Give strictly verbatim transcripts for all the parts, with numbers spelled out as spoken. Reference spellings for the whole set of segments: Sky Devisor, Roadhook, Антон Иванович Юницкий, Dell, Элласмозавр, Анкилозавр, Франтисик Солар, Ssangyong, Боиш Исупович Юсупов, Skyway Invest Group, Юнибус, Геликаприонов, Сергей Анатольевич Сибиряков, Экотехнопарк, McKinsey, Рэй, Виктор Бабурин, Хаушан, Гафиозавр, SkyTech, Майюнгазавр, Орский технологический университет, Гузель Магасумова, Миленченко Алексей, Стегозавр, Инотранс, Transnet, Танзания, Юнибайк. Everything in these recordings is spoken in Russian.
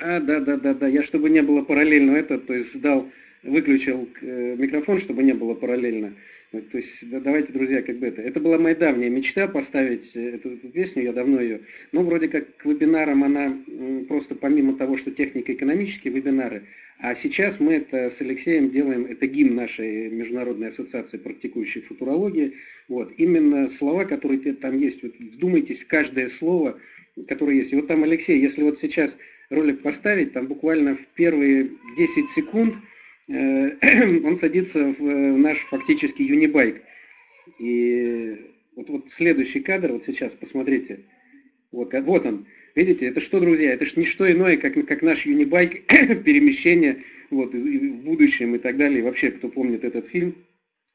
А, да, да, да, да. Я, чтобы не было параллельно это, то есть сдал, выключил микрофон, чтобы не было параллельно. То есть, да, давайте, друзья, как бы это. Это была моя давняя мечта поставить эту, эту песню, я давно ее. Ну, вроде как к вебинарам она просто помимо того, что технико-экономические вебинары, а сейчас мы это с Алексеем делаем, это гимн нашей Международной ассоциации практикующей футурологии. Вот, именно слова, которые там есть, вот вдумайтесь в каждое слово, которое есть. И вот там Алексей, если вот сейчас ролик поставить, там буквально в первые десять секунд он садится в наш фактически Юнибайк. И вот, вот следующий кадр, вот сейчас, посмотрите. Вот, вот он. Видите, это что, друзья? Это ж не что иное, как, как наш Юнибайк, перемещение вот, в будущем и так далее. И вообще, кто помнит этот фильм,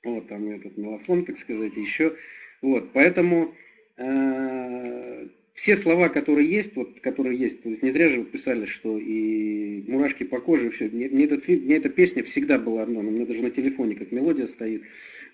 вот там этот мелофон, так сказать, еще. Вот, поэтому э, все слова, которые есть, вот, которые есть, то есть не зря же вы писали, что и мурашки по коже, и все. Мне, мне, этот, мне эта песня всегда была одна, но у меня даже на телефоне как мелодия стоит.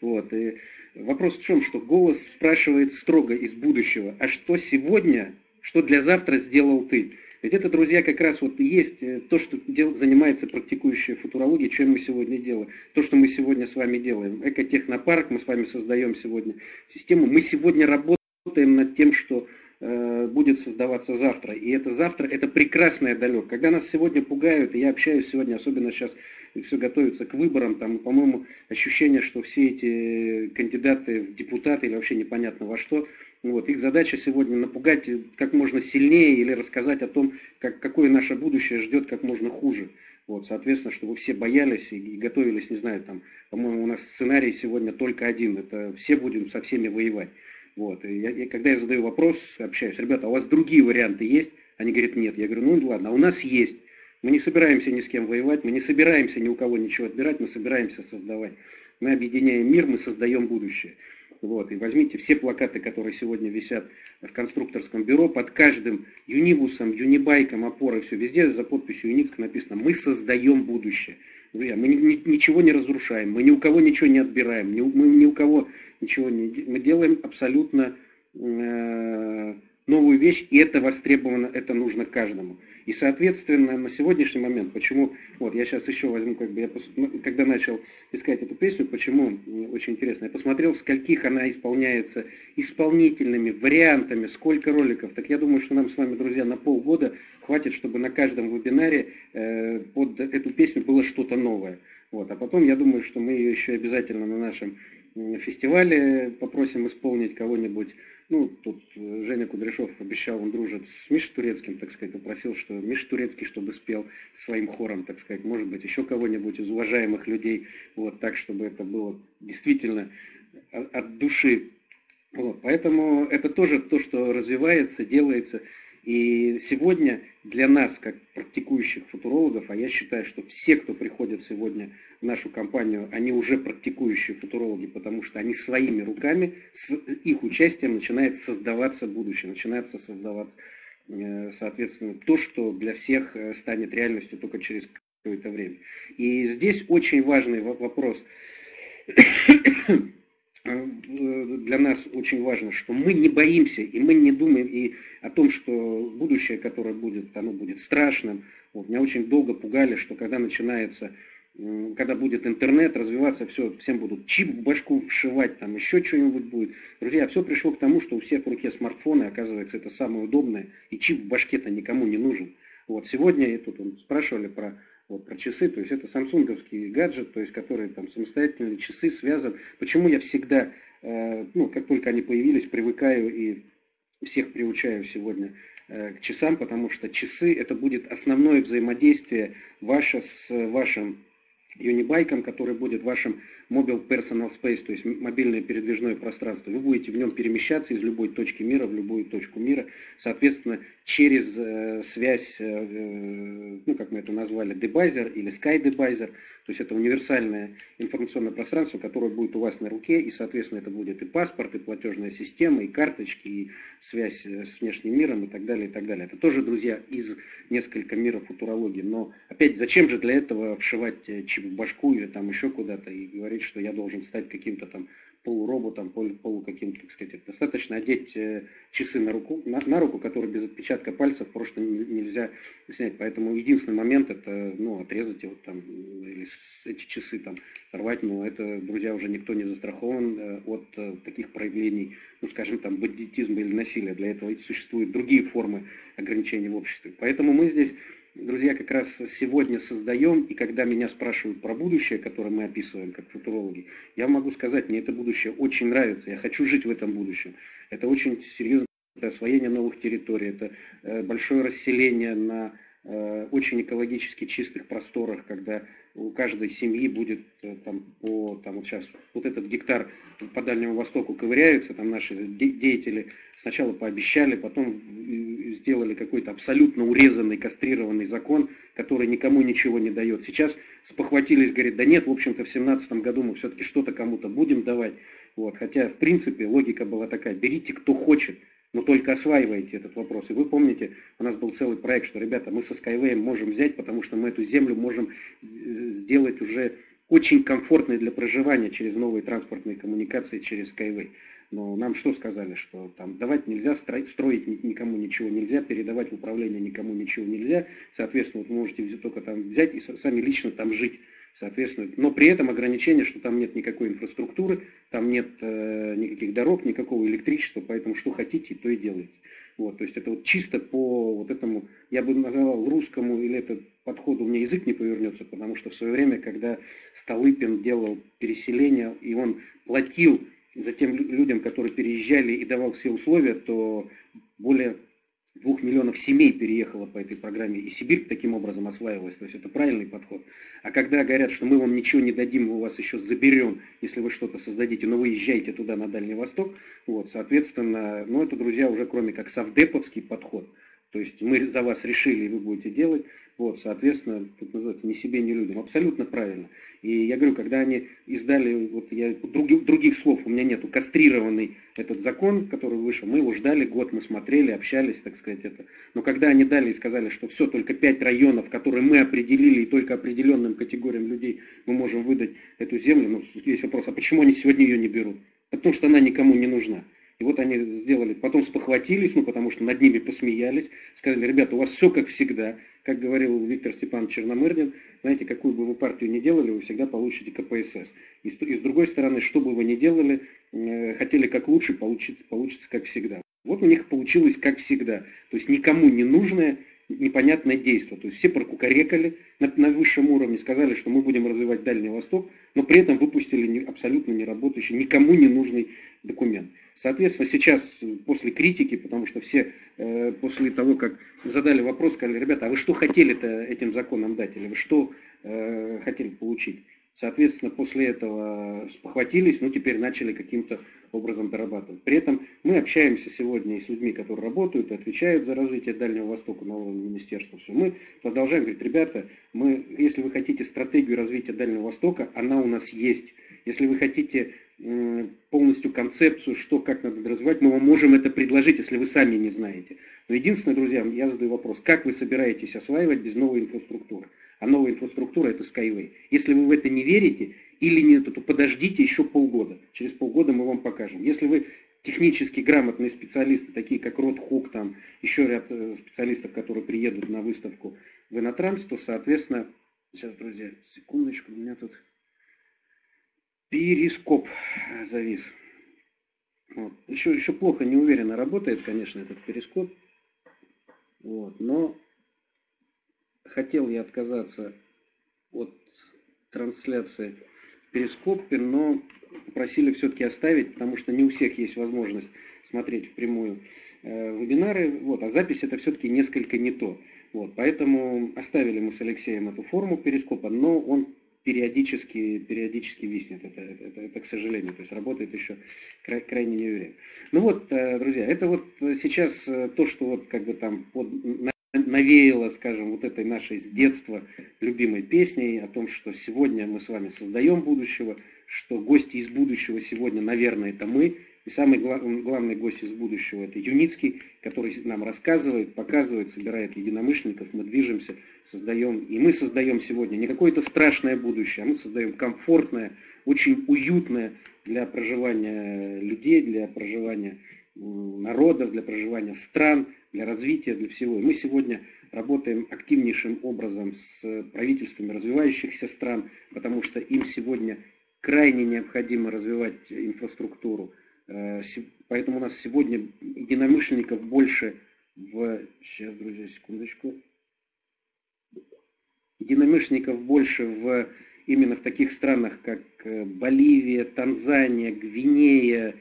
Вот. И вопрос в чем, что голос спрашивает строго из будущего, а что сегодня, что для завтра сделал ты? Ведь это, друзья, как раз вот и есть то, что дел, занимается практикующая футурология, чем мы сегодня делаем. То, что мы сегодня с вами делаем. Экотехнопарк мы с вами создаем сегодня. Систему мы сегодня работаем над тем, что будет создаваться завтра. И это завтра, это прекрасный далек. Когда нас сегодня пугают, и я общаюсь сегодня, особенно сейчас все готовится к выборам, там, по-моему, ощущение, что все эти кандидаты в депутаты или вообще непонятно во что, вот, их задача сегодня напугать как можно сильнее или рассказать о том, как, какое наше будущее ждет как можно хуже. Вот, соответственно, чтобы все боялись и готовились, не знаю, там, по-моему, у нас сценарий сегодня только один, это все будем со всеми воевать. Вот. И я, я, когда я задаю вопрос, общаюсь, ребята, а у вас другие варианты есть? Они говорят, нет. Я говорю, ну ладно, а у нас есть. Мы не собираемся ни с кем воевать, мы не собираемся ни у кого ничего отбирать, мы собираемся создавать. Мы объединяем мир, мы создаем будущее. Вот. И возьмите все плакаты, которые сегодня висят в конструкторском бюро, под каждым Юнибусом, Юнибайком, опорой, все везде за подписью Юницкого написано «Мы создаем будущее». Друзья, мы ничего не разрушаем, мы ни у кого ничего не отбираем, мы ни у кого ничего не делаем. Мы делаем абсолютно э, новую вещь, и это востребовано, это нужно каждому. И, соответственно, на сегодняшний момент, почему, вот я сейчас еще возьму, как бы я, когда начал искать эту песню, почему, очень интересно, я посмотрел, скольких она исполняется исполнительными вариантами, сколько роликов. Так я думаю, что нам с вами, друзья, на полгода хватит, чтобы на каждом вебинаре э, под эту песню было что-то новое. Вот. А потом, я думаю, что мы ее еще обязательно на нашем фестивале попросим исполнить кого-нибудь. Ну, тут Женя Кудряшов обещал, он дружит с Мишей Турецким, так сказать, попросил, что Миша Турецкий, чтобы спел своим хором, так сказать, может быть, еще кого-нибудь из уважаемых людей, вот, так, чтобы это было действительно от души. Вот, поэтому это тоже то, что развивается, делается. И сегодня для нас, как практикующих футурологов, а я считаю, что все, кто приходит сегодня в нашу компанию, они уже практикующие футурологи, потому что они своими руками, с их участием начинает создаваться будущее, начинается создаваться, соответственно, то, что для всех станет реальностью только через какое-то время. И здесь очень важный вопрос. Для нас очень важно, что мы не боимся, и мы не думаем и о том, что будущее, которое будет, оно будет страшным. Вот, меня очень долго пугали, что когда начинается, когда будет интернет развиваться, все, всем будут чип в башку вшивать, там еще что-нибудь будет. Друзья, все пришло к тому, что у всех в руке смартфоны, оказывается, это самое удобное, и чип в башке-то никому не нужен. Вот сегодня, и тут он, спрашивали про... Вот, про часы, то есть это самсунговский гаджет, то есть который там самостоятельные часы связан. Почему я всегда, э, ну, как только они появились, привыкаю и всех приучаю сегодня э, к часам, потому что часы это будет основное взаимодействие ваше с вашим Юнибайком, который будет вашим Mobile Personal Space, то есть мобильное передвижное пространство. Вы будете в нем перемещаться из любой точки мира в любую точку мира, соответственно, через э, связь, э, ну, как мы это назвали, Devisor или Sky Devisor, то есть это универсальное информационное пространство, которое будет у вас на руке, и, соответственно, это будет и паспорт, и платежная система, и карточки, и связь с внешним миром, и так далее, и так далее. Это тоже, друзья, из нескольких миров футурологии, но, опять, зачем же для этого вшивать чип в башку или там еще куда-то и говорить, что я должен стать каким-то там полуроботом, полу, полу каким-то, как сказать, достаточно одеть часы на руку, на, на руку, которые без отпечатка пальцев просто нельзя снять. Поэтому единственный момент это, ну, отрезать вот там, или эти часы там сорвать, но это, друзья, уже никто не застрахован от таких проявлений, ну, скажем, там, бандитизма или насилия. Для этого существуют другие формы ограничений в обществе. Поэтому мы здесь, друзья, как раз сегодня создаем, и когда меня спрашивают про будущее, которое мы описываем как футурологи, я могу сказать, мне это будущее очень нравится, я хочу жить в этом будущем. Это очень серьезное освоение новых территорий, это большое расселение на очень экологически чистых просторах, когда у каждой семьи будет там по, там вот сейчас вот этот гектар по Дальнему Востоку ковыряется, там наши деятели сначала пообещали, потом сделали какой-то абсолютно урезанный, кастрированный закон, который никому ничего не дает. Сейчас спохватились, говорят, да нет, в общем-то в семнадцатом году мы все-таки что-то кому-то будем давать. Вот. Хотя, в принципе, логика была такая, берите кто хочет, но только осваиваете этот вопрос. И вы помните, у нас был целый проект, что, ребята, мы со Skyway можем взять, потому что мы эту землю можем сделать уже очень комфортной для проживания через новые транспортные коммуникации, через Skyway. Но нам что сказали, что там давать нельзя, строить, строить никому ничего нельзя, передавать в управление никому ничего нельзя. Соответственно, вы можете только там взять и сами лично там жить. Соответственно, но при этом ограничение, что там нет никакой инфраструктуры, там нет э, никаких дорог, никакого электричества, поэтому что хотите, то и делайте. Вот, то есть это вот чисто по вот этому, я бы назвал русскому, или это подходу, мне язык не повернется, потому что в свое время, когда Столыпин делал переселение, и он платил за тем людям, которые переезжали и давал все условия, то более двух миллионов семей переехало по этой программе, и Сибирь таким образом осваивалась. То есть это правильный подход. А когда говорят, что мы вам ничего не дадим, мы у вас еще заберем, если вы что-то создадите, но вы езжайте туда, на Дальний Восток, вот, соответственно, ну это, друзья, уже кроме как совдеповский подход. То есть мы за вас решили, и вы будете делать. Вот, соответственно, тут называется ни себе, ни людям. Абсолютно правильно. И я говорю, когда они издали, вот я других, других слов у меня нету, кастрированный этот закон, который вышел, мы его ждали год, мы смотрели, общались, так сказать, это. Но когда они дали и сказали, что все, только пять районов, которые мы определили, и только определенным категориям людей мы можем выдать эту землю, ну, есть вопрос, а почему они сегодня ее не берут? Потому что она никому не нужна. И вот они сделали, потом спохватились, ну потому что над ними посмеялись, сказали, ребята, у вас все как всегда, как говорил Виктор Степанович Черномырдин, знаете, какую бы вы партию ни делали, вы всегда получите ка пэ эс эс. И, и с другой стороны, что бы вы ни делали, э, хотели как лучше, получится, получится как всегда. Вот у них получилось как всегда, то есть никому не нужное, непонятное действие. То есть все прокукарекали на, на высшем уровне, сказали, что мы будем развивать Дальний Восток, но при этом выпустили не, абсолютно неработающий, никому не нужный документ. Соответственно, сейчас после критики, потому что все э, после того, как задали вопрос, сказали, ребята, а вы что хотели-то этим законом дать, или вы что э, хотели получить? Соответственно, после этого спохватились, но теперь начали каким-то образом дорабатывать. При этом мы общаемся сегодня и с людьми, которые работают и отвечают за развитие Дальнего Востока на уровне министерства. Все. Мы продолжаем говорить, ребята, мы, если вы хотите стратегию развития Дальнего Востока, она у нас есть. Если вы хотите полностью концепцию, что, как надо развивать, мы вам можем это предложить, если вы сами не знаете. Но единственное, друзья, я задаю вопрос, как вы собираетесь осваивать без новой инфраструктуры? А новая инфраструктура это Skyway. Если вы в это не верите или нет, то подождите еще полгода. Через полгода мы вам покажем. Если вы технически грамотные специалисты, такие как Roadhook, там еще ряд специалистов, которые приедут на выставку в Инотранс, то, соответственно, сейчас, друзья, секундочку, у меня тут перископ завис. Вот. Еще, еще плохо, неуверенно работает, конечно, этот перископ. Вот. Но хотел я отказаться от трансляции в перископе, но попросили все-таки оставить, потому что не у всех есть возможность смотреть впрямую э, вебинары. Вот. А запись это все-таки несколько не то. Вот. Поэтому оставили мы с Алексеем эту форму перископа, но он периодически, периодически виснет. Это, это, это, это, к сожалению, то есть работает еще край, крайне неуверенно. Ну вот, друзья, это вот сейчас то, что вот как бы там под, навеяло, скажем, вот этой нашей с детства любимой песней о том, что сегодня мы с вами создаем будущего, что гости из будущего сегодня, наверное, это мы, И самый главный гость из будущего – это Юницкий, который нам рассказывает, показывает, собирает единомышленников. Мы движемся, создаем, и мы создаем сегодня не какое-то страшное будущее, а мы создаем комфортное, очень уютное для проживания людей, для проживания народов, для проживания стран, для развития, для всего. И мы сегодня работаем активнейшим образом с правительствами развивающихся стран, потому что им сегодня крайне необходимо развивать инфраструктуру. Поэтому у нас сегодня единомышленников больше в... Сейчас, друзья, секундочку. Единомышленников больше в... именно в таких странах, как Боливия, Танзания, Гвинея,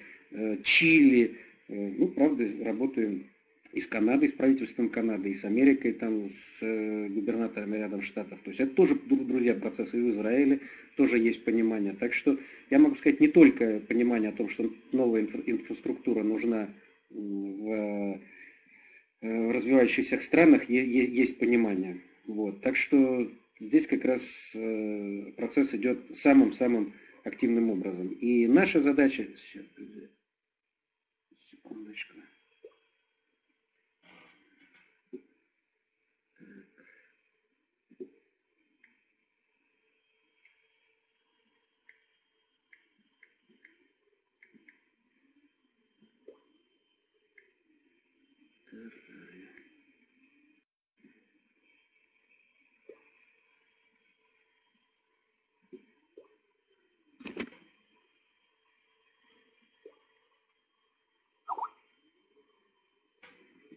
Чили. Ну, правда, работаем и с Канадой, с правительством Канады, и с Америкой, там, с губернаторами рядом штатов. То есть это тоже, друзья, процесс и в Израиле, тоже есть понимание. Так что я могу сказать не только понимание о том, что новая инфра- инфраструктура нужна в развивающихся странах, есть понимание. Вот. Так что здесь как раз процесс идет самым-самым активным образом. И наша задача... Сейчас, друзья, секундочку.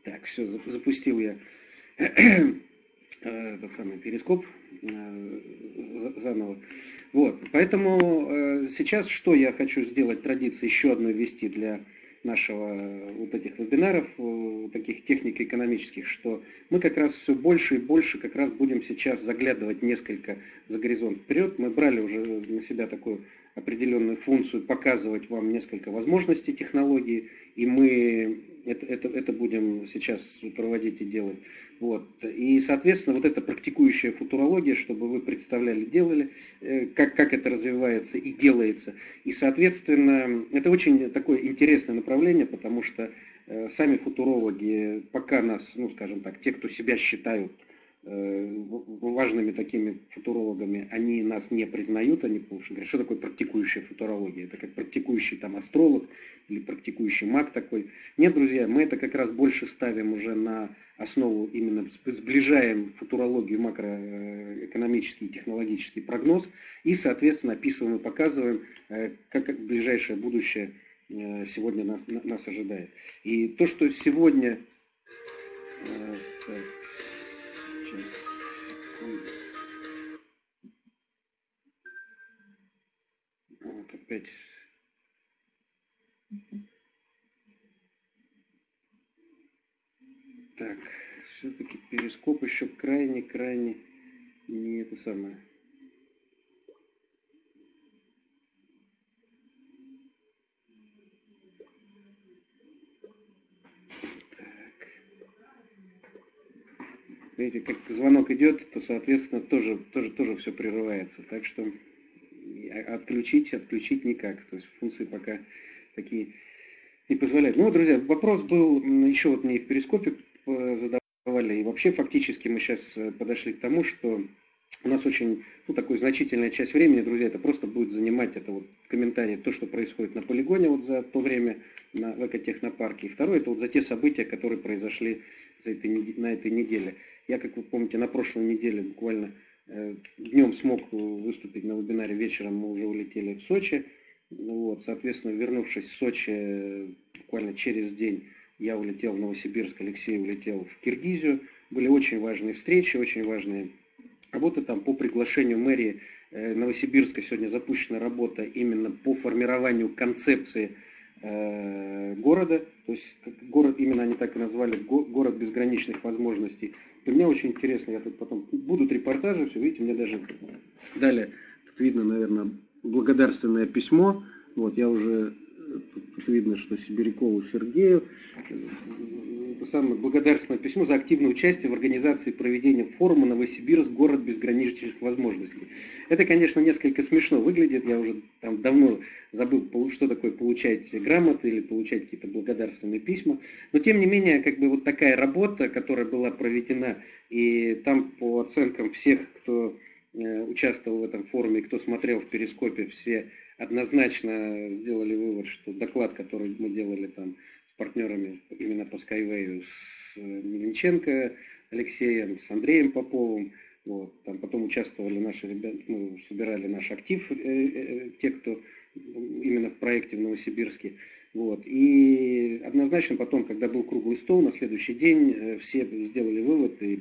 Так, все, запустил я тот самый перископ заново. Вот, поэтому сейчас что я хочу сделать, традиции еще одну ввести для нашего вот этих вебинаров, таких технико-экономических, что мы как раз все больше и больше как раз будем сейчас заглядывать несколько за горизонт вперед. Мы брали уже на себя такую определенную функцию, показывать вам несколько возможностей технологии, и мы это, это, это будем сейчас проводить и делать. Вот. И, соответственно, вот эта практикующая футурология, чтобы вы представляли, делали, как, как это развивается и делается. И, соответственно, это очень такое интересное направление, потому что сами футурологи, пока нас, ну, скажем так, те, кто себя считают важными такими футурологами, они нас не признают, они говорят, что такое практикующая футурология, это как практикующий там астролог или практикующий маг такой. Нет, друзья, мы это как раз больше ставим уже на основу, именно сближаем футурологию, макроэкономический и технологический прогноз и, соответственно, описываем и показываем, как ближайшее будущее сегодня нас, нас ожидает. И то, что сегодня... Вот опять. Так, все-таки перископ еще крайне-крайне не это самое. Видите, как звонок идет, то, соответственно, тоже, тоже, тоже все прерывается. Так что отключить, отключить никак. То есть функции пока такие не позволяют. Ну, друзья, вопрос был, еще вот мне и в перископе задавали. И вообще фактически мы сейчас подошли к тому, что у нас очень, ну, такая значительная часть времени, друзья, это просто будет занимать, это вот комментарии, то, что происходит на полигоне вот за то время на, в Экотехнопарке. И второе, это вот за те события, которые произошли за этой, на этой неделе. Я, как вы помните, на прошлой неделе буквально э, днем смог выступить на вебинаре, вечером мы уже улетели в Сочи. Вот, соответственно, вернувшись в Сочи, буквально через день я улетел в Новосибирск, Алексей улетел в Киргизию. Были очень важные встречи, очень важные работы там по приглашению мэрии э, Новосибирска. Сегодня запущена работа именно по формированию концепции города, то есть город, именно они так и назвали, город безграничных возможностей. И мне очень интересно, я тут потом, будут репортажи, все, видите, мне даже дали, тут видно, наверное, благодарственное письмо, вот, я уже, тут видно, что Сибирякову Сергею, самое благодарственное письмо за активное участие в организации и проведении форума «Новосибирск. Город безграничных возможностей». Это, конечно, несколько смешно выглядит. Я уже там давно забыл, что такое получать грамоты или получать какие-то благодарственные письма. Но, тем не менее, как бы вот такая работа, которая была проведена, и там по оценкам всех, кто участвовал в этом форуме, кто смотрел в перископе, все однозначно сделали вывод, что доклад, который мы делали там с партнерами именно по Skyway, с Миленченко Алексеем, с Андреем Поповым, вот, там потом участвовали наши ребята, ну, собирали наш актив, те, кто именно в проекте в Новосибирске. Вот. И однозначно потом, когда был круглый стол, на следующий день все сделали вывод и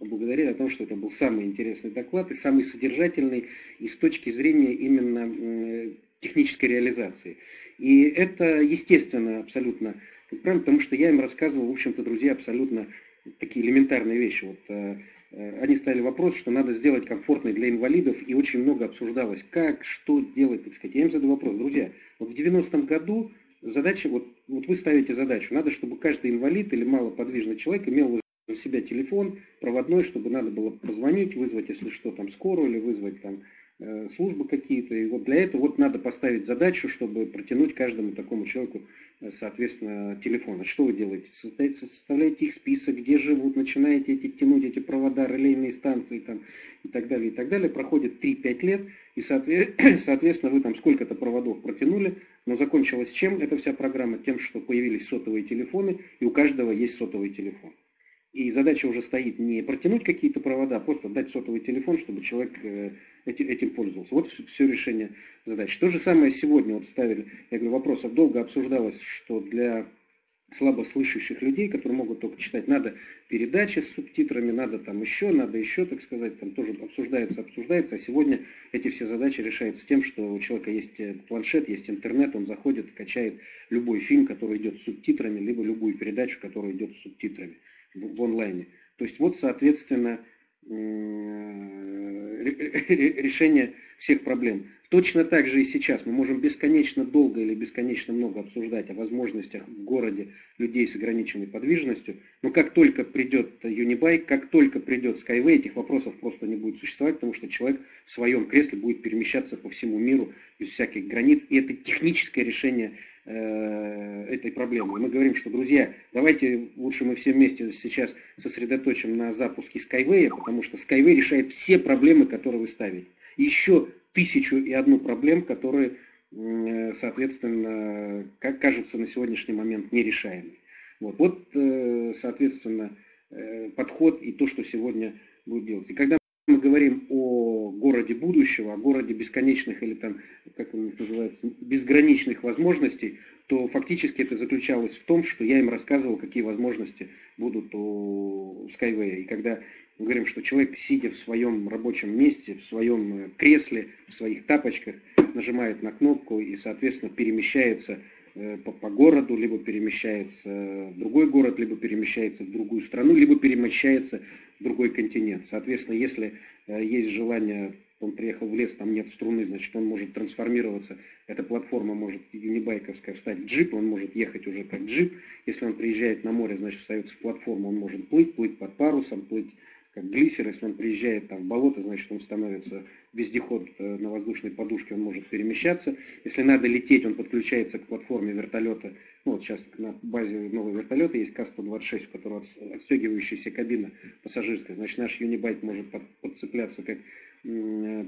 поблагодарили о том, что это был самый интересный доклад и самый содержательный и с точки зрения именно технической реализации. И это естественно абсолютно, потому что я им рассказывал, в общем-то, друзья, абсолютно такие элементарные вещи. Вот, они ставили вопрос, что надо сделать комфортный для инвалидов, и очень много обсуждалось, как, что делать, так сказать. Я им задал вопрос: друзья, вот в девяностом году задача, вот, вот вы ставите задачу, надо, чтобы каждый инвалид или малоподвижный человек имел у себя телефон проводной, чтобы надо было позвонить, вызвать, если что, там скорую или вызвать там э, службы какие-то. И вот для этого вот надо поставить задачу, чтобы протянуть каждому такому человеку, э, соответственно, телефон. А что вы делаете? Составляете, составляете их список, где живут, начинаете эти, тянуть эти провода, релейные станции там, и так далее, и так далее. Проходит три-пять лет, и, соответственно, вы там сколько-то проводов протянули, но закончилась чем эта вся программа? Тем, что появились сотовые телефоны, и у каждого есть сотовый телефон. И задача уже стоит не протянуть какие-то провода, а просто дать сотовый телефон, чтобы человек этим пользовался. Вот все решение задачи. То же самое сегодня вот ставили, я говорю, вопросов долго обсуждалось, что для слабослышащих людей, которые могут только читать, надо передачи с субтитрами, надо там еще, надо еще, так сказать, там тоже обсуждается, обсуждается, а сегодня эти все задачи решаются тем, что у человека есть планшет, есть интернет, он заходит, качает любой фильм, который идет с субтитрами, либо любую передачу, которая идет с субтитрами в онлайне. То есть вот, соответственно, решение всех проблем. Точно так же и сейчас мы можем бесконечно долго или бесконечно много обсуждать о возможностях в городе людей с ограниченной подвижностью, но как только придет Юнибайк, как только придет Skyway, этих вопросов просто не будет существовать, потому что человек в своем кресле будет перемещаться по всему миру без всяких границ, и это техническое решение этой проблемы. Мы говорим, что, друзья, давайте лучше мы все вместе сейчас сосредоточим на запуске Skyway, потому что Skyway решает все проблемы, которые вы ставите. Еще тысячу и одну проблем, которые, соответственно, как кажется на сегодняшний момент нерешаемы. Вот, вот, соответственно, подход и то, что сегодня будет делать. И когда мы говорим о городе будущего, о городе бесконечных или там, как он называется, безграничных возможностей, то фактически это заключалось в том, что я им рассказывал, какие возможности будут у Skyway. И когда мы говорим, что человек, сидя в своем рабочем месте, в своем кресле, в своих тапочках, нажимает на кнопку и, соответственно, перемещается по, по городу, либо перемещается в другой город, либо перемещается в другую страну, либо перемещается в другой континент. Соответственно, если э, есть желание, он приехал в лес, там нет струны, значит, он может трансформироваться, эта платформа может юнибайковская встать в джип, он может ехать уже как джип. Если он приезжает на море, значит, остается платформа, он может плыть, плыть под парусом, плыть как глиссер. Если он приезжает там в болото, значит, он становится вездеход на воздушной подушке, он может перемещаться. Если надо лететь, он подключается к платформе вертолета. Ну, вот сейчас на базе нового вертолета есть Ка сто двадцать шесть, у которого отстегивающаяся кабина пассажирская. Значит, наш Юнибайк может подцепляться как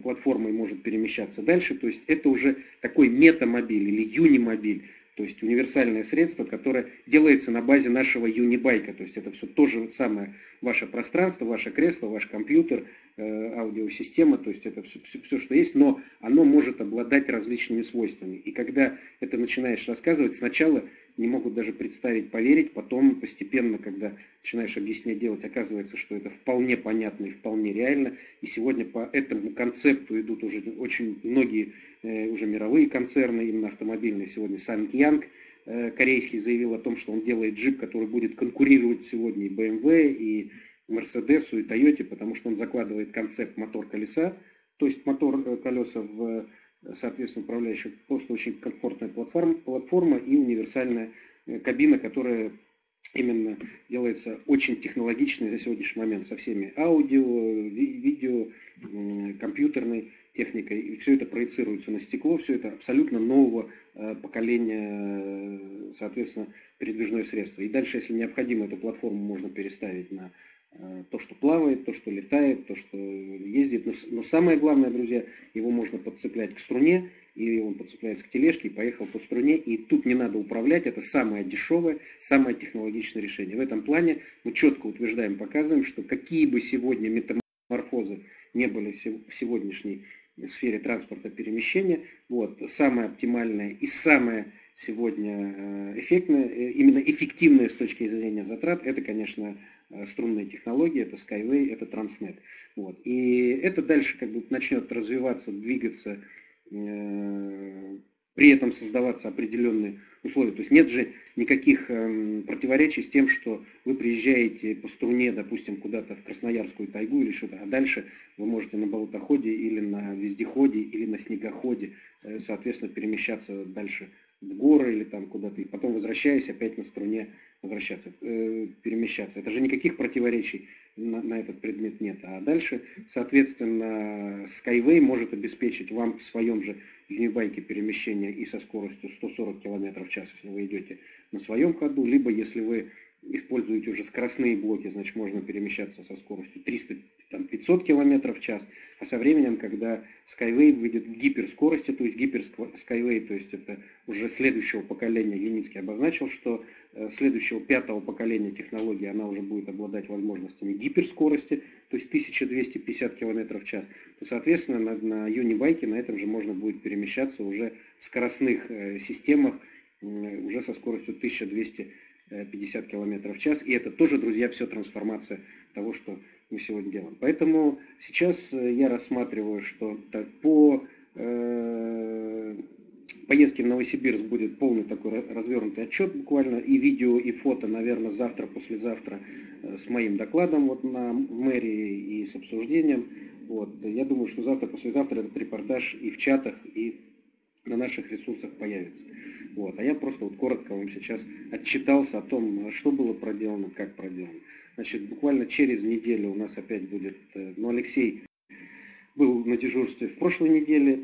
платформа и может перемещаться дальше. То есть это уже такой метамобиль или юнимобиль. То есть универсальное средство, которое делается на базе нашего Юнибайка. То есть это все то же самое ваше пространство, ваше кресло, ваш компьютер, аудиосистема. То есть это все, все, все, что есть, но оно может обладать различными свойствами. И когда это начинаешь рассказывать, сначала не могут даже представить, поверить. Потом постепенно, когда начинаешь объяснять, делать, оказывается, что это вполне понятно и вполне реально. И сегодня по этому концепту идут уже очень многие э, уже мировые концерны, именно автомобильные. Сегодня Ssangyong э, корейский заявил о том, что он делает джип, который будет конкурировать сегодня и бэ эм вэ, и Мерседесу, и Тойоте, потому что он закладывает концепт мотор колеса, то есть мотор э, колеса в... соответственно, управляющая, просто очень комфортная платформа, платформа и универсальная кабина, которая именно делается очень технологичный на сегодняшний момент со всеми аудио, видео, компьютерной техникой. И все это проецируется на стекло, все это абсолютно нового поколения, соответственно, передвижное средство. И дальше, если необходимо, эту платформу можно переставить на то, что плавает, то, что летает, то, что ездит. Но, но самое главное, друзья, его можно подцеплять к струне, и он подцепляется к тележке, и поехал по струне, и тут не надо управлять. Это самое дешевое, самое технологичное решение. В этом плане мы четко утверждаем, показываем, что какие бы сегодня метаморфозы не были в сегодняшней сфере транспорта перемещения, вот, самое оптимальное и самое сегодня эффектное, именно эффективное с точки зрения затрат, это, конечно, струнные технологии, это Skyway, это Transnet. Вот. И это дальше как бы начнет развиваться, двигаться, э, при этом создаваться определенные условия. То есть нет же никаких э, противоречий с тем, что вы приезжаете по струне, допустим, куда-то в Красноярскую тайгу или что-то, а дальше вы можете на болотоходе или на вездеходе или на снегоходе, э, соответственно, перемещаться дальше в горы или там куда-то, и потом, возвращаясь, опять на струне возвращаться, э, перемещаться. Это же никаких противоречий на, на этот предмет нет. А дальше, соответственно, Skyway может обеспечить вам в своем же Юнибайке перемещение и со скоростью сто сорок километров в час, если вы идете на своем ходу, либо если вы используете уже скоростные блоки, значит, можно перемещаться со скоростью триста-пятьсот километров в час, а со временем, когда Skyway выйдет в гиперскорости, то есть гипер Skyway, то есть это уже следующего поколения, Юницкий обозначил, что следующего пятого поколения технологии, она уже будет обладать возможностями гиперскорости, то есть тысяча двести пятьдесят километров в час, то, соответственно, на, на Юнибайке на этом же можно будет перемещаться уже в скоростных э, системах, э, уже со скоростью тысяча двести пятьдесят километров в час. И это тоже, друзья, все трансформация того, что мы сегодня делаем. Поэтому сейчас я рассматриваю, что так, по э, поездке в Новосибирск будет полный такой развернутый отчет буквально. И видео, и фото, наверное, завтра, послезавтра э, с моим докладом вот, на, в мэрии и с обсуждением. Вот. Я думаю, что завтра, послезавтра этот репортаж и в чатах, и на наших ресурсах появится. Вот. А я просто вот коротко вам сейчас отчитался о том, что было проделано, как проделано. Значит, буквально через неделю у нас опять будет, ну, Алексей был на дежурстве в прошлой неделе,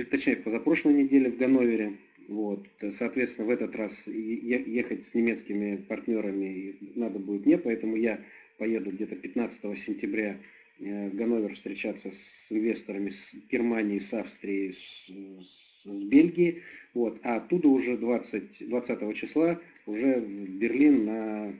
э, точнее, в позапрошлой неделе в Ганновере. Вот. Соответственно, в этот раз ехать с немецкими партнерами надо будет мне, поэтому я поеду где-то пятнадцатого сентября в Ганновер встречаться с инвесторами с Германии, с Австрии, с, с, с Бельгии. Вот. А оттуда уже двадцатого числа уже в Берлин на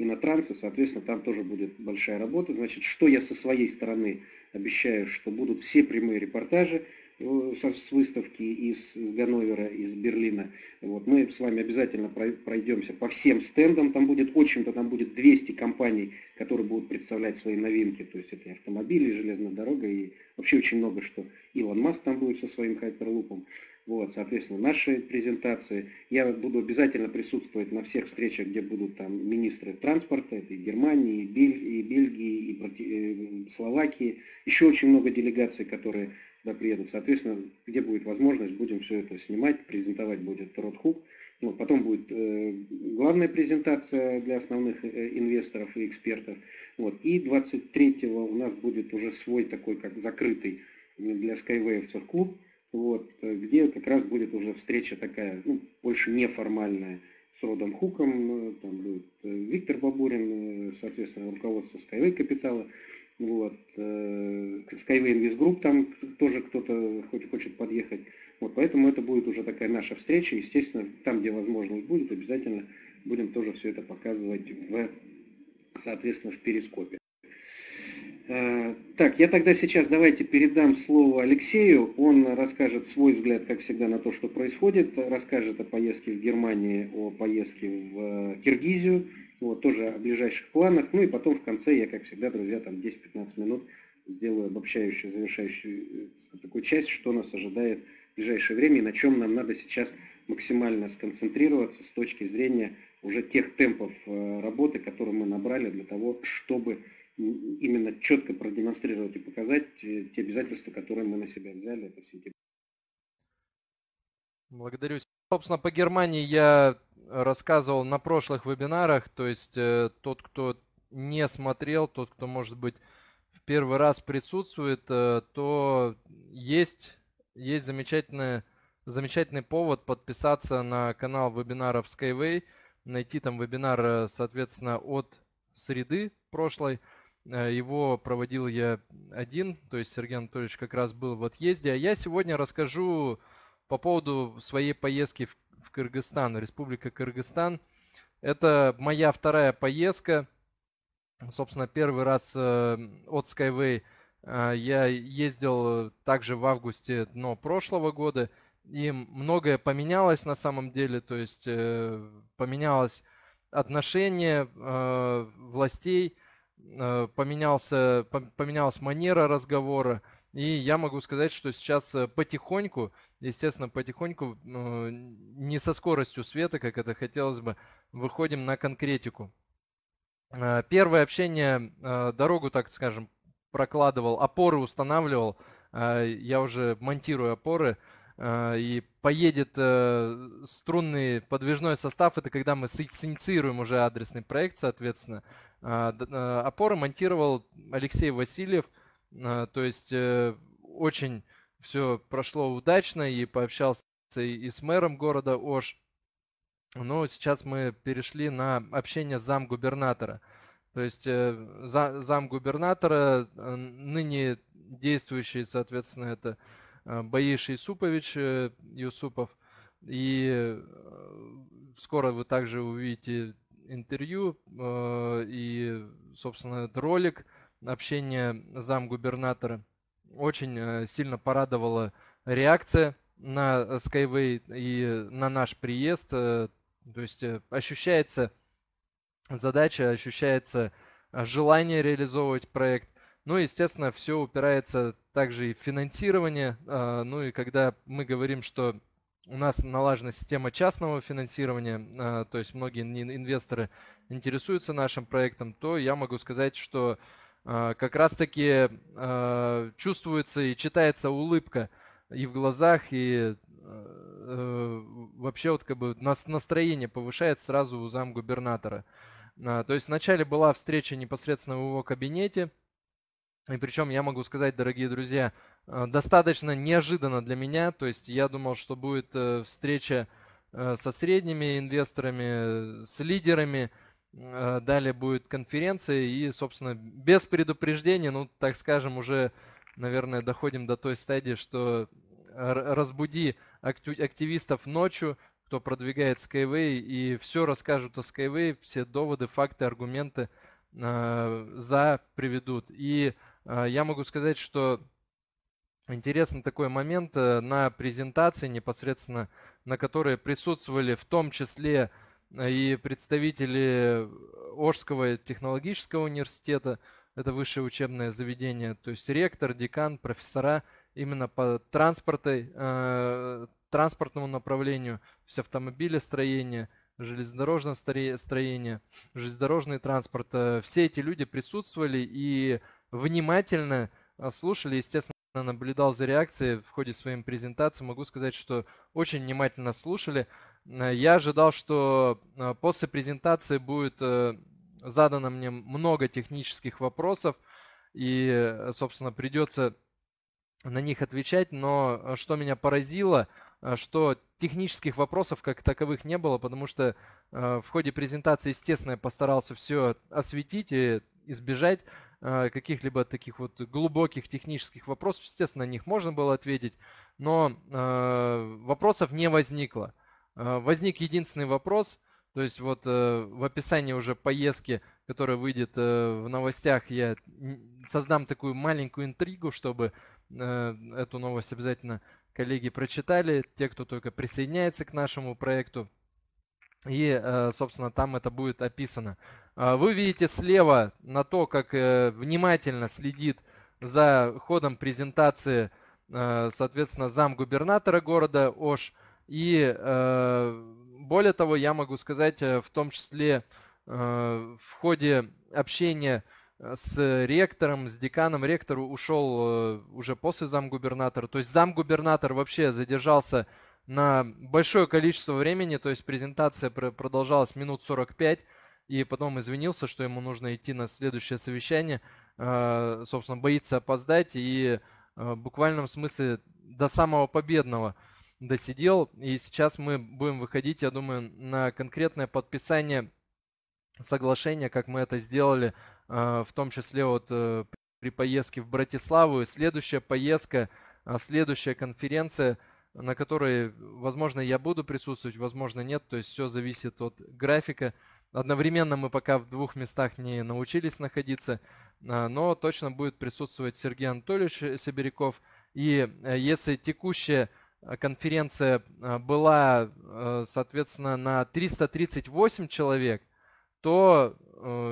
Инотрансе, соответственно, там тоже будет большая работа. Значит, что я со своей стороны обещаю, что будут все прямые репортажи с выставки из, из Ганновера, из Берлина. Вот. Мы с вами обязательно пройдемся по всем стендам. Там будет очень, там будет двести компаний, которые будут представлять свои новинки. То есть это и автомобили, и железная дорога, и вообще очень много что. Илон Маск там будет со своим хайперлупом. Вот, соответственно, наши презентации. Я буду обязательно присутствовать на всех встречах, где будут там министры транспорта, это и Германии, и, Бель, и Бельгии, и, Проти... и Словакии. Еще очень много делегаций, которые приедут. Соответственно, где будет возможность, будем все это снимать, презентовать будет Roadhook. Вот, потом будет э, главная презентация для основных э, инвесторов и экспертов. Вот, и двадцать третьего у нас будет уже свой такой, как закрытый для Skyway'овцев клуб, вот, где как раз будет уже встреча такая, ну, больше неформальная, с Родом Хуком. Там будет Виктор Бабурин, соответственно, руководство Skyway Capital. Вот. Skyway Invest Group там тоже кто-то хочет подъехать. Вот. Поэтому это будет уже такая наша встреча. Естественно, там, где возможность будет, обязательно будем тоже все это показывать в, соответственно, в перископе. Так, я тогда сейчас давайте передам слово Алексею. Он расскажет свой взгляд, как всегда, на то, что происходит. Расскажет о поездке в Германии, о поездке в Киргизию. Вот, тоже о ближайших планах. Ну и потом в конце я, как всегда, друзья, там десять-пятнадцать минут сделаю обобщающую, завершающую такую часть, что нас ожидает в ближайшее время и на чем нам надо сейчас максимально сконцентрироваться с точки зрения уже тех темпов работы, которые мы набрали для того, чтобы именно четко продемонстрировать и показать те обязательства, которые мы на себя взяли. Это в сентябре. Благодарю. Собственно, по Германии я рассказывал на прошлых вебинарах, то есть э, тот, кто не смотрел, тот, кто, может быть, в первый раз присутствует, э, то есть, есть замечательный, замечательный повод подписаться на канал вебинаров Skyway, найти там вебинар, соответственно, от среды прошлой. Его проводил я один, то есть Сергей Анатольевич как раз был в отъезде. А я сегодня расскажу по поводу своей поездки в, в Кыргызстан, Республика Кыргызстан. Это моя вторая поездка. Собственно, первый раз от Skyway я ездил также в августе, но прошлого года. И многое поменялось на самом деле, то есть поменялось отношение властей, поменялся, поменялась манера разговора. И я могу сказать, что сейчас потихоньку, естественно, потихоньку, не со скоростью света, как это хотелось бы, выходим на конкретику. Первое общение, дорогу, так скажем, прокладывал, опоры устанавливал. Я уже монтирую опоры. И поедет струнный подвижной состав, это когда мы синициируем уже адресный проект, соответственно. Опоры монтировал Алексей Васильев, то есть очень все прошло удачно, и пообщался и с мэром города Ош. Но сейчас мы перешли на общение замгубернатора. То есть замгубернатора, ныне действующий, соответственно, это Боиш Исупович Юсупов. И скоро вы также увидите интервью и, собственно, этот ролик общения замгубернатора. Очень сильно порадовала реакция на Skyway и на наш приезд. То есть ощущается задача, ощущается желание реализовывать проект. Ну, естественно, все упирается также и в финансирование. Ну и когда мы говорим, что у нас налажена система частного финансирования, то есть многие инвесторы интересуются нашим проектом, то я могу сказать, что как раз-таки чувствуется и читается улыбка и в глазах, и вообще вот как бы настроение повышается сразу у замгубернатора. То есть вначале была встреча непосредственно в его кабинете. И причем я могу сказать, дорогие друзья, достаточно неожиданно для меня. То есть я думал, что будет встреча со средними инвесторами, с лидерами. Далее будет конференция и, собственно, без предупреждения, ну, так скажем, уже, наверное, доходим до той стадии, что разбуди активистов ночью, кто продвигает Skyway, и все расскажут о Skyway, все доводы, факты, аргументы за приведут. И я могу сказать, что интересный такой момент на презентации непосредственно, на которой присутствовали в том числе и представители Орского технологического университета, это высшее учебное заведение, то есть ректор, декан, профессора именно по транспортному направлению, все автомобилестроение, железнодорожное строение, железнодорожный транспорт. Все эти люди присутствовали и внимательно слушали, естественно, наблюдал за реакцией в ходе своей презентации. Могу сказать, что очень внимательно слушали. Я ожидал, что после презентации будет задано мне много технических вопросов и, собственно, придется на них отвечать. Но что меня поразило, что технических вопросов как таковых не было, потому что в ходе презентации, естественно, я постарался все осветить и избежать каких-либо таких вот глубоких технических вопросов. Естественно, на них можно было ответить, но вопросов не возникло. Возник единственный вопрос, то есть вот в описании уже поездки, которая выйдет в новостях, я создам такую маленькую интригу, чтобы эту новость обязательно коллеги прочитали, те, кто только присоединяется к нашему проекту. И, собственно, там это будет описано. Вы видите слева на то, как внимательно следит за ходом презентации, соответственно, замгубернатора города Ош. И более того, я могу сказать, в том числе в ходе общения с ректором, с деканом. Ректор ушел уже после замгубернатора. То есть замгубернатор вообще задержался на большое количество времени, то есть презентация продолжалась минут сорок пять, и потом извинился, что ему нужно идти на следующее совещание, собственно, боится опоздать, и в буквальном смысле до самого победного досидел. И сейчас мы будем выходить, я думаю, на конкретное подписание соглашения, как мы это сделали, в том числе вот при поездке в Братиславу. И следующая поездка, следующая конференция, на которой, возможно, я буду присутствовать, возможно, нет. То есть все зависит от графика. Одновременно мы пока в двух местах не научились находиться, но точно будет присутствовать Сергей Анатольевич Сибиряков. И если текущая конференция была, соответственно, на триста тридцать восемь человек, то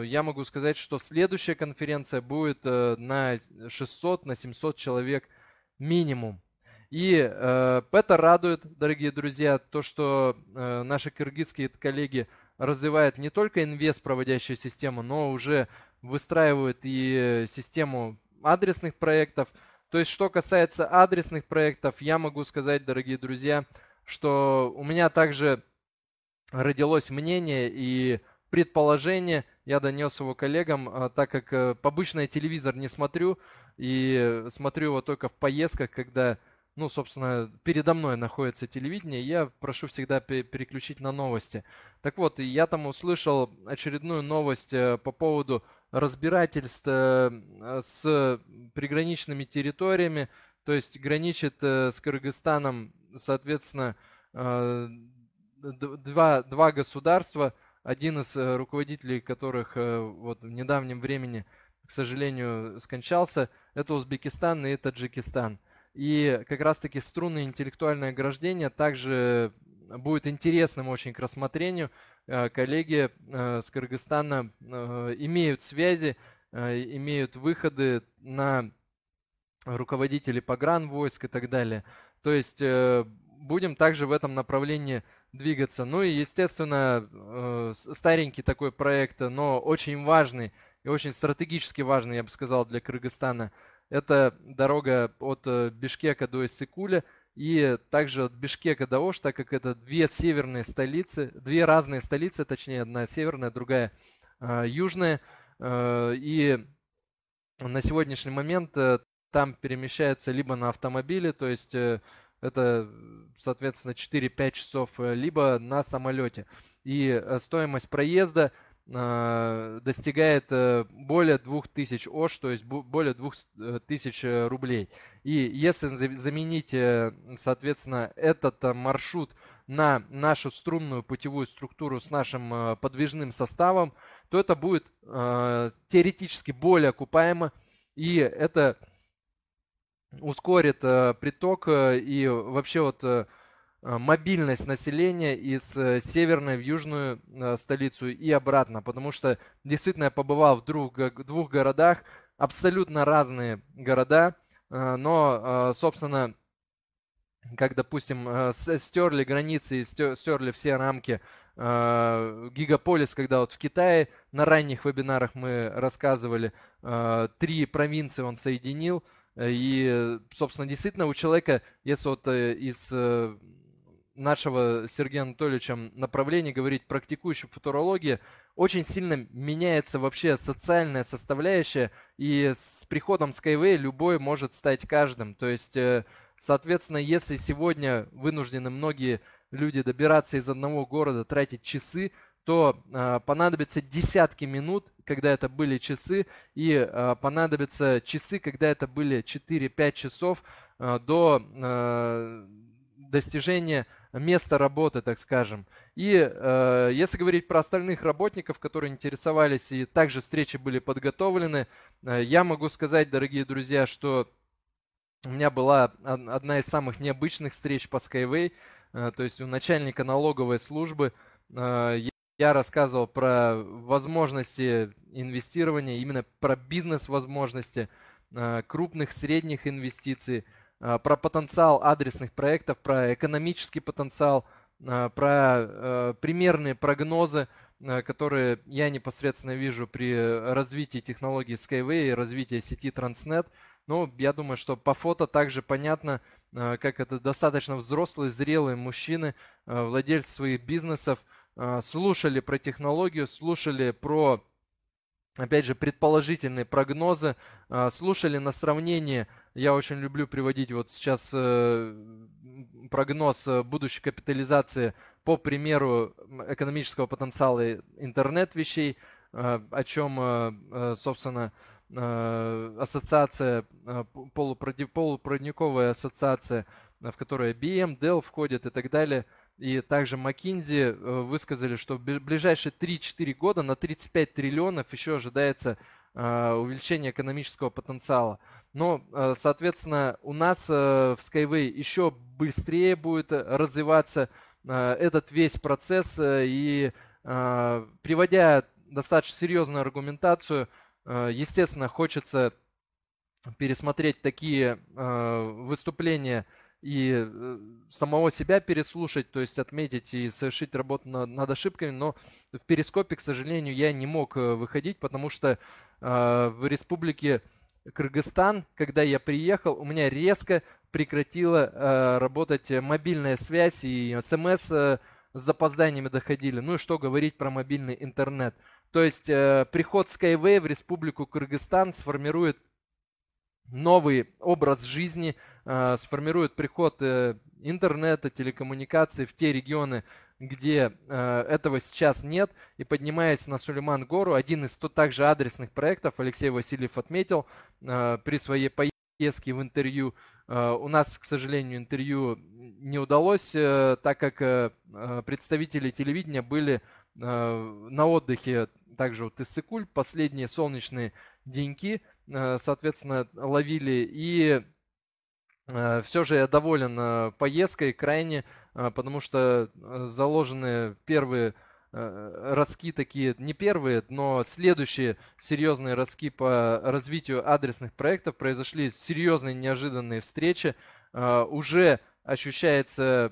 я могу сказать, что следующая конференция будет на шестьсот, на семьсот человек минимум. И это радует, дорогие друзья, то, что наши киргизские коллеги развивают не только инвест-проводящую систему, но уже выстраивают и систему адресных проектов. То есть, что касается адресных проектов, я могу сказать, дорогие друзья, что у меня также родилось мнение и предположение, я донес его коллегам, так как обычно я телевизор не смотрю, и смотрю его только в поездках, когда, ну, собственно, передо мной находится телевидение, я прошу всегда переключить на новости. Так вот, я там услышал очередную новость по поводу разбирательств с приграничными территориями, то есть граничит с Кыргызстаном, соответственно, два, два государства, один из руководителей которых вот в недавнем времени, к сожалению, скончался, это Узбекистан и Таджикистан. И как раз-таки струнное интеллектуальное ограждение также будет интересным очень к рассмотрению. Коллеги с Кыргызстана имеют связи, имеют выходы на руководителей погранвойск и так далее. То есть будем также в этом направлении двигаться. Ну и, естественно, старенький такой проект, но очень важный и очень стратегически важный, я бы сказал, для Кыргызстана. Это дорога от Бишкека до Иссыкуля и также от Бишкека до Ош, так как это две северные столицы, две разные столицы, точнее, одна северная, другая южная. И на сегодняшний момент там перемещаются либо на автомобиле, то есть это, соответственно, четыре-пять часов, либо на самолете. И стоимость проезда достигает более двух тысяч ош, то есть более двух тысяч рублей. И если заменить, соответственно, этот маршрут на нашу струнную путевую структуру с нашим подвижным составом, то это будет теоретически более окупаемо, и это ускорит приток и вообще вот мобильность населения из северной в южную столицу и обратно. Потому что действительно я побывал в двух городах, абсолютно разные города, но, собственно, как, допустим, стерли границы, стерли все рамки гигаполис, когда вот в Китае на ранних вебинарах мы рассказывали, три провинции он соединил. И, собственно, действительно у человека, если вот из нашего Сергея Анатольевича направлении говорить практикующей футурологии, очень сильно меняется вообще социальная составляющая, и с приходом Skyway любой может стать каждым. То есть, соответственно, если сегодня вынуждены многие люди добираться из одного города, тратить часы, то понадобится десятки минут, когда это были часы, и понадобятся часы, когда это были четыре-пять часов до достижения места работы, так скажем. И э, если говорить про остальных работников, которые интересовались, и также встречи были подготовлены, э, я могу сказать, дорогие друзья, что у меня была одна из самых необычных встреч по Skyway, э, то есть у начальника налоговой службы э, я рассказывал про возможности инвестирования, именно про бизнес-возможности э, крупных, средних инвестиций, про потенциал адресных проектов, про экономический потенциал про примерные прогнозы, которые я непосредственно вижу при развитии технологии Skyway и развитии сети Transnet. Но я думаю, что по фото также понятно, как это достаточно взрослые, зрелые мужчины, владельцы своих бизнесов, слушали про технологию, слушали про, опять же, предположительные прогнозы, слушали на сравнении. Я очень люблю приводить вот сейчас прогноз будущей капитализации по примеру экономического потенциала интернет-вещей, о чем, собственно, ассоциация, полупроводниковая ассоциация, в которой ай би эм, Dell входит и так далее. И также McKinsey высказали, что в ближайшие три-четыре года на тридцать пять триллионов еще ожидается увеличение экономического потенциала. Но, соответственно, у нас в Skyway еще быстрее будет развиваться этот весь процесс. И приводя достаточно серьезную аргументацию, естественно, хочется пересмотреть такие выступления и самого себя переслушать, то есть отметить и совершить работу над ошибками. Но в перископе, к сожалению, я не мог выходить, потому что в республике Кыргызстан, когда я приехал, у меня резко прекратила работать мобильная связь, и смс с запозданиями доходили. Ну и что говорить про мобильный интернет. То есть приход Skyway в республику Кыргызстан сформирует новый образ жизни, э, сформирует приход э, интернета, телекоммуникаций в те регионы, где э, этого сейчас нет. И поднимаясь на Сулейман-гору, один из то также адресных проектов, Алексей Васильев отметил э, при своей поездке в интервью. Э, у нас, к сожалению, интервью не удалось, э, так как э, представители телевидения были э, на отдыхе также у Тысыкуль, последние солнечные деньки, соответственно, ловили. И все же я доволен поездкой крайне, потому что заложены первые ростки, такие не первые, но следующие серьезные ростки по развитию адресных проектов. Произошли серьезные неожиданные встречи. Уже ощущается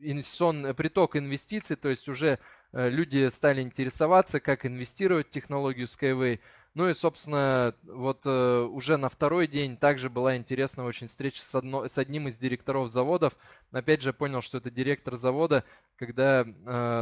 инвестиционный приток инвестиций, то есть уже люди стали интересоваться, как инвестировать в технологию Skyway. Ну и, собственно, вот э, уже на второй день также была интересная очень встреча с, одно, с одним из директоров заводов. Опять же, понял, что это директор завода, когда э,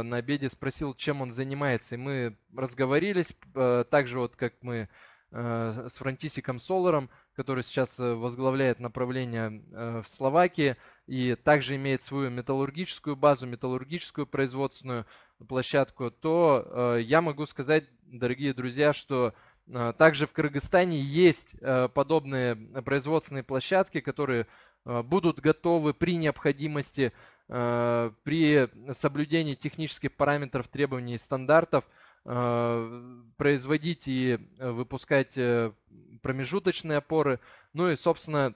на обеде спросил, чем он занимается. И мы разговорились, э, так же вот как мы э, с Франтисиком Соларом, который сейчас возглавляет направление э, в Словакии, и также имеет свою металлургическую базу, металлургическую производственную площадку, то э, я могу сказать, дорогие друзья, что также в Кыргызстане есть подобные производственные площадки, которые будут готовы при необходимости, при соблюдении технических параметров, требований и стандартов, производить и выпускать промежуточные опоры. Ну и, собственно,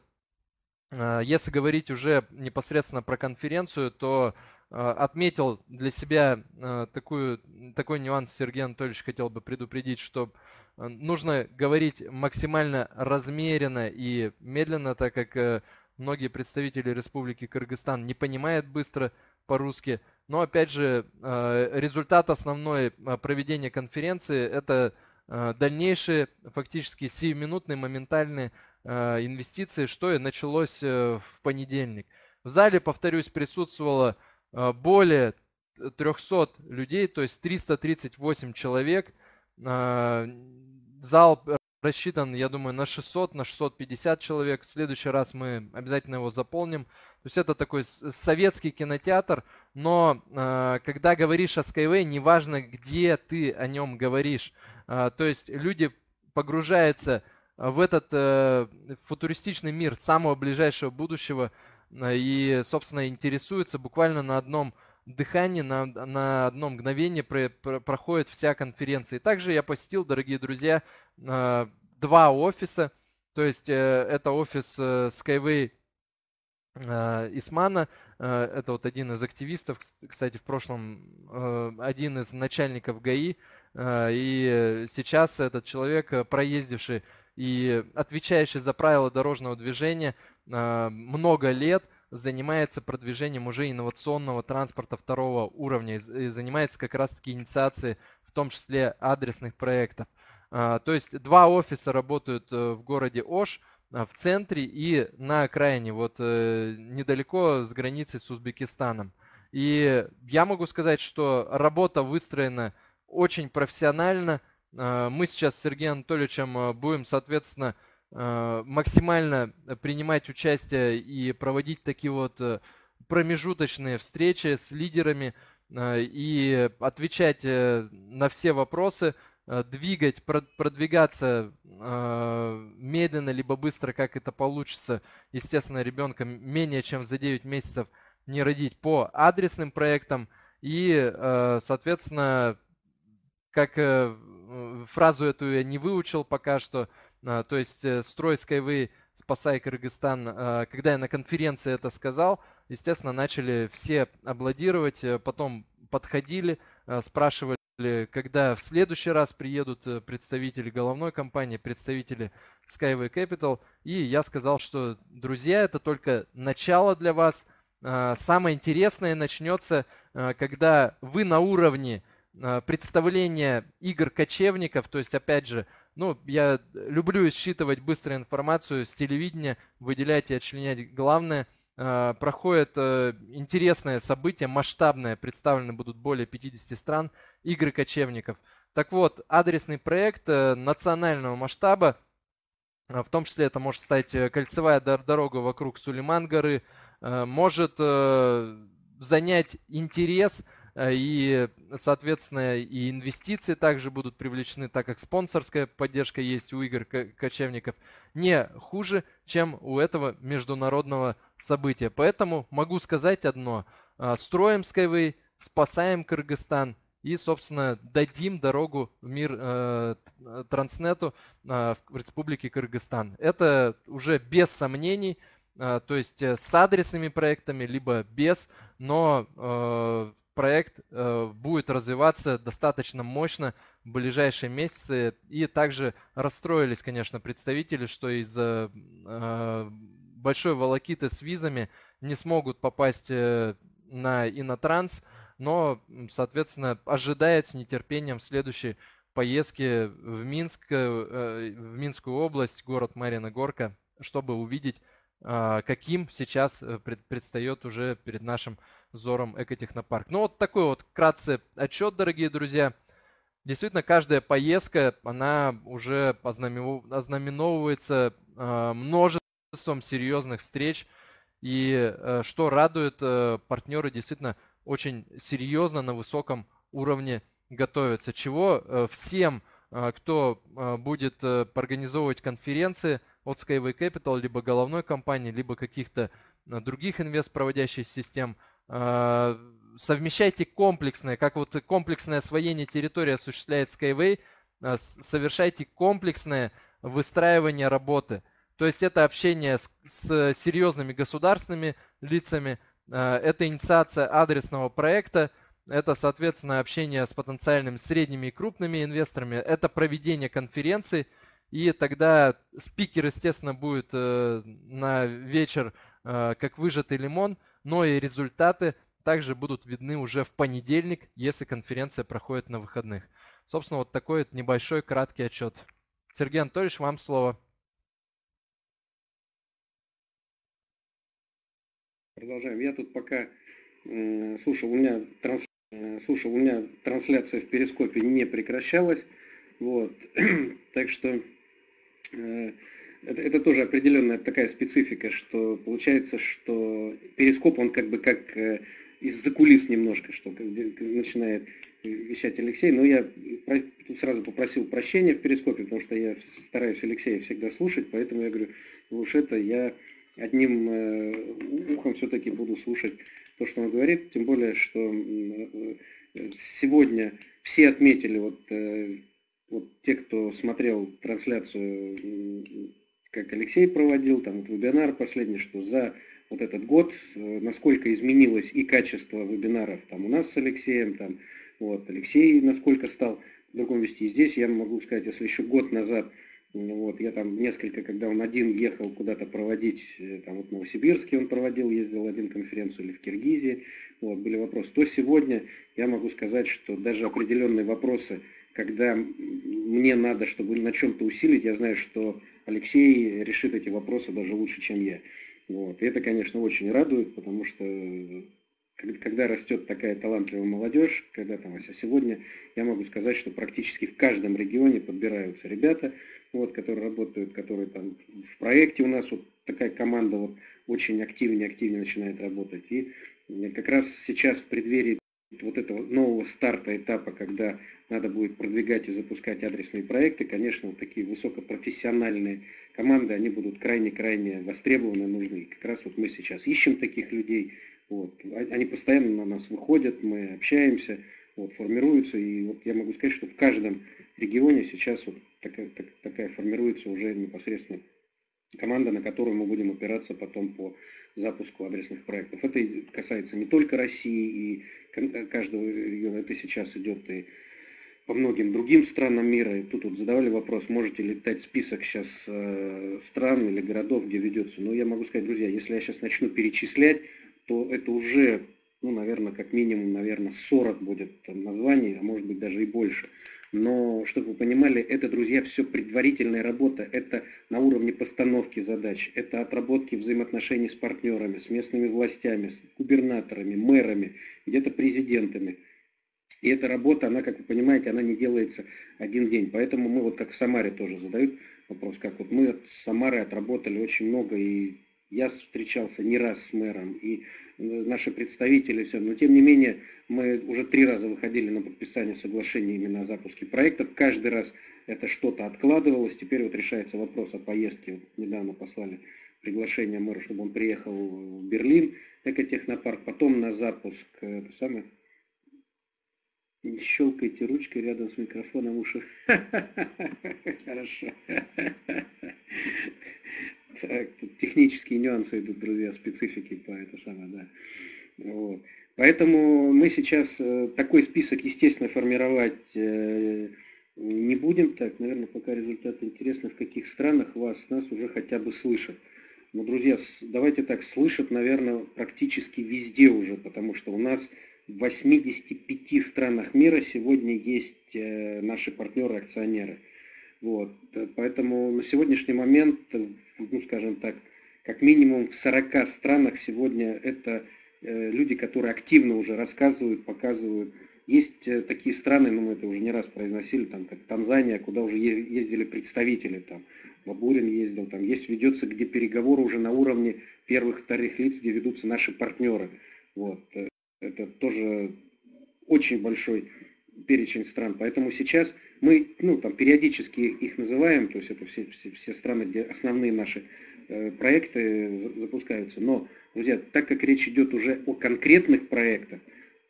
если говорить уже непосредственно про конференцию, то отметил для себя такую, такой нюанс, Сергей Анатольевич хотел бы предупредить, что нужно говорить максимально размеренно и медленно, так как многие представители Республики Кыргызстан не понимают быстро по-русски. Но опять же, результат основной проведения конференции – это дальнейшие фактически сиюминутные, моментальные инвестиции, что и началось в понедельник. В зале, повторюсь, присутствовало более трёхсот людей, то есть триста тридцать восемь человек. Зал рассчитан, я думаю, на шестьсот, на шестьсот пятьдесят человек. В следующий раз мы обязательно его заполним. То есть это такой советский кинотеатр, но когда говоришь о Skyway, неважно, где ты о нем говоришь. То есть люди погружаются в этот футуристичный мир самого ближайшего будущего, и, собственно, интересуется буквально на одном дыхании, на, на одном мгновении про, про, проходит вся конференция. И также я посетил, дорогие друзья, два офиса. То есть это офис Skyway Исмана. Это вот один из активистов, кстати, в прошлом один из начальников ГАИ. И сейчас этот человек, проездивший и отвечающий за правила дорожного движения много лет, занимается продвижением уже инновационного транспорта второго уровня и занимается как раз-таки инициацией в том числе адресных проектов. То есть два офиса работают в городе Ош, в центре и на окраине, вот недалеко с границей с Узбекистаном. И я могу сказать, что работа выстроена очень профессионально. Мы сейчас с Сергеем Анатольевичем будем, соответственно, максимально принимать участие и проводить такие вот промежуточные встречи с лидерами и отвечать на все вопросы, двигать, продвигаться медленно либо быстро, как это получится. Естественно, ребенка менее чем за девять месяцев не родить по адресным проектам и, соответственно, как фразу эту я не выучил пока что, то есть «Строй Skyway, спасай Кыргызстан». Когда я на конференции это сказал, естественно, начали все аплодировать, потом подходили, спрашивали, когда в следующий раз приедут представители головной компании, представители Skyway Capital. И я сказал, что, друзья, это только начало для вас. Самое интересное начнется, когда вы на уровне представления игр кочевников, то есть, опять же, ну, я люблю считывать быструю информацию с телевидения, выделять и отчленять главное. Проходит интересное событие, масштабное, представлены будут более пятидесяти стран, игры кочевников. Так вот, адресный проект национального масштаба, в том числе это может стать кольцевая дорога вокруг Сулейман-горы, может занять интерес. И, соответственно, и инвестиции также будут привлечены, так как спонсорская поддержка есть у игр кочевников, не хуже, чем у этого международного события. Поэтому могу сказать одно. Строим Skyway, спасаем Кыргызстан и, собственно, дадим дорогу в мир э, Транснету э, в Республике Кыргызстан. Это уже без сомнений, э, то есть с адресными проектами, либо без, но... Э, проект э, будет развиваться достаточно мощно в ближайшие месяцы. И также расстроились, конечно, представители, что из-за э, большой волокиты с визами не смогут попасть э, на Инотранс, но, соответственно, ожидают с нетерпением следующей поездки в Минск, э, в Минскую область, город Марьина Горка, чтобы увидеть, э, каким сейчас пред, предстает уже перед нашим взором Экотехнопарк. Ну вот такой вот вкратце отчет, дорогие друзья. Действительно, каждая поездка, она уже ознаменовывается множеством серьезных встреч. И что радует, партнеры действительно очень серьезно на высоком уровне готовятся. Чего всем, кто будет организовывать конференции от Skyway Capital, либо головной компании, либо каких-то других инвестпроводящих систем, совмещайте комплексное, как вот комплексное освоение территории осуществляет Skyway, совершайте комплексное выстраивание работы. То есть это общение с, с серьезными государственными лицами, это инициация адресного проекта, это, соответственно, общение с потенциальными средними и крупными инвесторами, это проведение конференций, и тогда спикер, естественно, будет на вечер как выжатый лимон, но и результаты также будут видны уже в понедельник, если конференция проходит на выходных. Собственно, вот такой небольшой краткий отчет. Сергей Анатольевич, вам слово. Продолжаем. Я тут пока э, слушал, у меня транс, э, слушал, у меня трансляция в Перископе не прекращалась. Вот. Так что э, Это, это тоже определенная такая специфика, что получается, что перископ, он как бы как из-за кулис немножко, что начинает вещать Алексей. Но я тут сразу попросил прощения в перископе, потому что я стараюсь Алексея всегда слушать, поэтому я говорю, уж это я одним ухом все-таки буду слушать то, что он говорит. Тем более, что сегодня все отметили, вот, вот те, кто смотрел трансляцию, как Алексей проводил, там вот вебинар последний, что за вот этот год, насколько изменилось и качество вебинаров там у нас с Алексеем, там вот Алексей насколько стал в другом вести. И здесь я могу сказать, если еще год назад Вот, я там несколько, когда он один ехал куда-то проводить, там вот в Новосибирске он проводил, ездил один конференцию или в Киргизии, вот, были вопросы. То сегодня я могу сказать, что даже определенные вопросы, когда мне надо, чтобы на чем-то усилить, я знаю, что Алексей решит эти вопросы даже лучше, чем я. Вот. И это, конечно, очень радует, потому что когда растет такая талантливая молодежь, когда там, а сегодня я могу сказать, что практически в каждом регионе подбираются ребята, вот, которые работают, которые там в проекте у нас, вот такая команда вот, очень активнее, активнее начинает работать. И как раз сейчас в преддверии вот этого нового старта этапа, когда надо будет продвигать и запускать адресные проекты, конечно, вот такие высокопрофессиональные команды, они будут крайне-крайне востребованы, нужны. И как раз вот мы сейчас ищем таких людей. Вот. Они постоянно на нас выходят, мы общаемся, вот, формируются. И вот я могу сказать, что в каждом регионе сейчас вот такая, так, такая формируется уже непосредственно команда, на которую мы будем опираться потом по запуску адресных проектов. Это касается не только России и каждого региона, это сейчас идет и по многим другим странам мира. И тут вот задавали вопрос, можете ли дать список сейчас стран или городов, где ведется. Но я могу сказать, друзья, если я сейчас начну перечислять, то это уже, ну, наверное, как минимум, наверное, сорок будет там названий, а может быть даже и больше. Но, чтобы вы понимали, это, друзья, все предварительная работа. Это на уровне постановки задач, это отработки взаимоотношений с партнерами, с местными властями, с губернаторами, мэрами, где-то президентами. И эта работа, она, как вы понимаете, она не делается один день. Поэтому мы вот как в Самаре тоже задают вопрос, как вот мы с Самарой отработали очень много и... Я встречался не раз с мэром и наши представители, все, но тем не менее мы уже три раза выходили на подписание соглашений именно о запуске проектов. Каждый раз это что-то откладывалось. Теперь вот решается вопрос о поездке. Вот недавно послали приглашение мэру, чтобы он приехал в Берлин, экотехнопарк, потом на запуск. Это самое... Не щелкайте ручкой рядом с микрофоном уши. Хорошо. Так, тут технические нюансы идут, друзья, специфики по это самое, да. Вот. Поэтому мы сейчас такой список, естественно, формировать не будем. Так, наверное, пока результат интересно, в каких странах вас, нас уже хотя бы слышат. Но, друзья, давайте так, слышат, наверное, практически везде уже, потому что у нас в восьмидесяти пяти странах мира сегодня есть наши партнеры-акционеры. Вот. Поэтому на сегодняшний момент, ну, скажем так, как минимум в сорока странах сегодня это люди, которые активно уже рассказывают, показывают. Есть такие страны, ну, мы это уже не раз произносили, там, как Танзания, куда уже ездили представители, там, Бабурин ездил, там, есть, ведется, где переговоры уже на уровне первых, вторых лиц, где ведутся наши партнеры. Вот. Это тоже очень большой перечень стран, поэтому сейчас мы, ну, там, периодически их называем, то есть это все, все, все страны, где основные наши э, проекты запускаются, но, друзья, так как речь идет уже о конкретных проектах,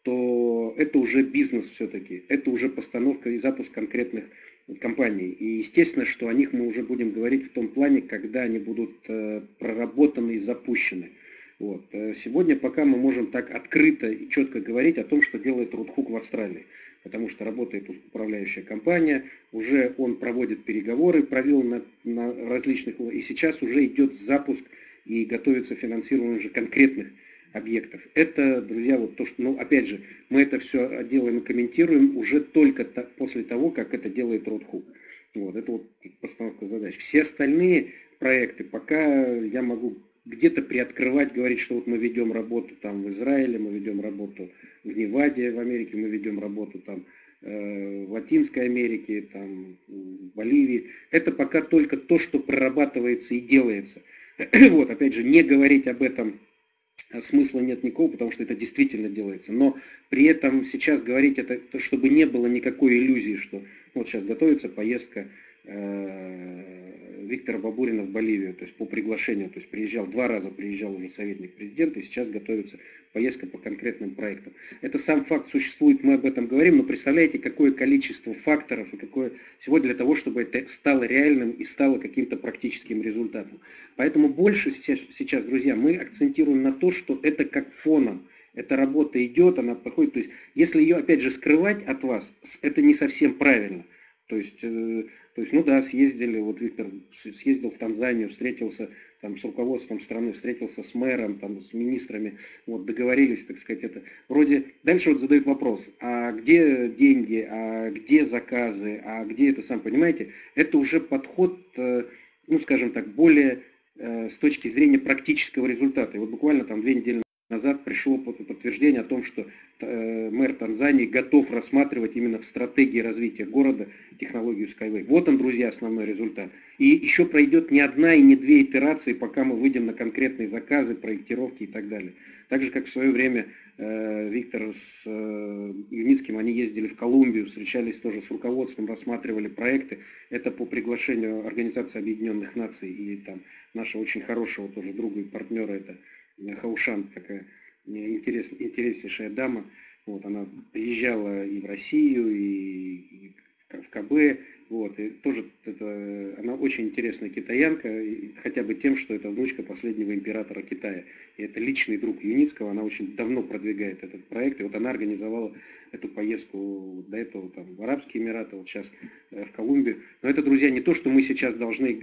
то это уже бизнес все-таки, это уже постановка и запуск конкретных компаний, и естественно, что о них мы уже будем говорить в том плане, когда они будут э, проработаны и запущены. Вот. Сегодня пока мы можем так открыто и четко говорить о том, что делает Roadhook в Австралии, потому что работает управляющая компания, уже он проводит переговоры, провел на, на различных, и сейчас уже идет запуск и готовится финансирование уже конкретных объектов. Это, друзья, вот то, что, ну, опять же, мы это все делаем и комментируем уже только то, после того, как это делает Roadhook. Вот. Это вот постановка задач. Все остальные проекты пока я могу где-то приоткрывать, говорить, что вот мы ведем работу там в Израиле, мы ведем работу в Неваде, в Америке, мы ведем работу там э, в Латинской Америке, там, в Боливии. Это пока только то, что прорабатывается и делается. Вот, опять же, не говорить об этом смысла нет никакого, потому что это действительно делается. Но при этом сейчас говорить это, чтобы не было никакой иллюзии, что вот сейчас готовится поездка Виктора Бабурина в Боливию, то есть по приглашению, то есть приезжал, два раза приезжал уже советник президента, и сейчас готовится поездка по конкретным проектам. Это сам факт существует, мы об этом говорим, но представляете, какое количество факторов и какое сегодня для того, чтобы это стало реальным и стало каким-то практическим результатом. Поэтому больше сейчас, сейчас, друзья, мы акцентируем на то, что это как фоном. Эта работа идет, она проходит. То есть, если ее опять же скрывать от вас, это не совсем правильно. То есть, то есть, ну да, съездили, вот Виктор съездил в Танзанию, встретился там с руководством страны, встретился с мэром, там, с министрами, вот, договорились, так сказать, это. Вроде, дальше вот задают вопрос, а где деньги, а где заказы, а где это, сам понимаете, это уже подход, ну, скажем так, более с точки зрения практического результата. И вот буквально там две недели назад пришло подтверждение о том, что мэр Танзании готов рассматривать именно в стратегии развития города технологию Skyway. Вот он, друзья, основной результат. И еще пройдет не одна и не две итерации, пока мы выйдем на конкретные заказы, проектировки и так далее. Так же, как в свое время Виктор с Юницким, они ездили в Колумбию, встречались тоже с руководством, рассматривали проекты. Это по приглашению Организации Объединенных Наций и там нашего очень хорошего тоже друга и партнера, это Хаушан, такая интерес, интереснейшая дама. Вот, она приезжала и в Россию, и, и в ка бэ. Вот, и тоже это, она очень интересная китаянка, и, хотя бы тем, что это внучка последнего императора Китая. И это личный друг Юницкого, она очень давно продвигает этот проект. И вот она организовала эту поездку до этого там, в Арабские Эмираты, вот сейчас в Колумбию. Но это, друзья, не то, что мы сейчас должны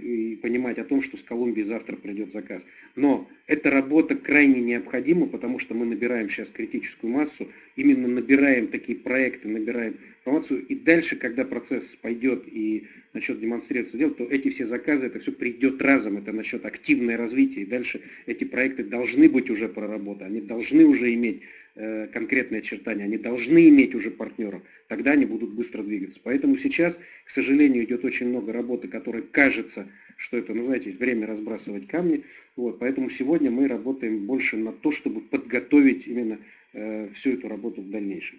понимать о том, что с Колумбии завтра придет заказ. Но эта работа крайне необходима, потому что мы набираем сейчас критическую массу, именно набираем такие проекты, набираем информацию. И дальше, когда процесс пойдет и насчет демонстрироваться дел, то эти все заказы, это все придет разом, это насчет активное развитие, и дальше эти проекты должны быть уже проработаны, они должны уже иметь э, конкретные очертания, они должны иметь уже партнеров, тогда они будут быстро двигаться. Поэтому сейчас, к сожалению, идет очень много работы, которой кажется, что это, ну знаете, время разбрасывать камни, вот, поэтому сегодня мы работаем больше на то, чтобы подготовить именно э, всю эту работу в дальнейшем.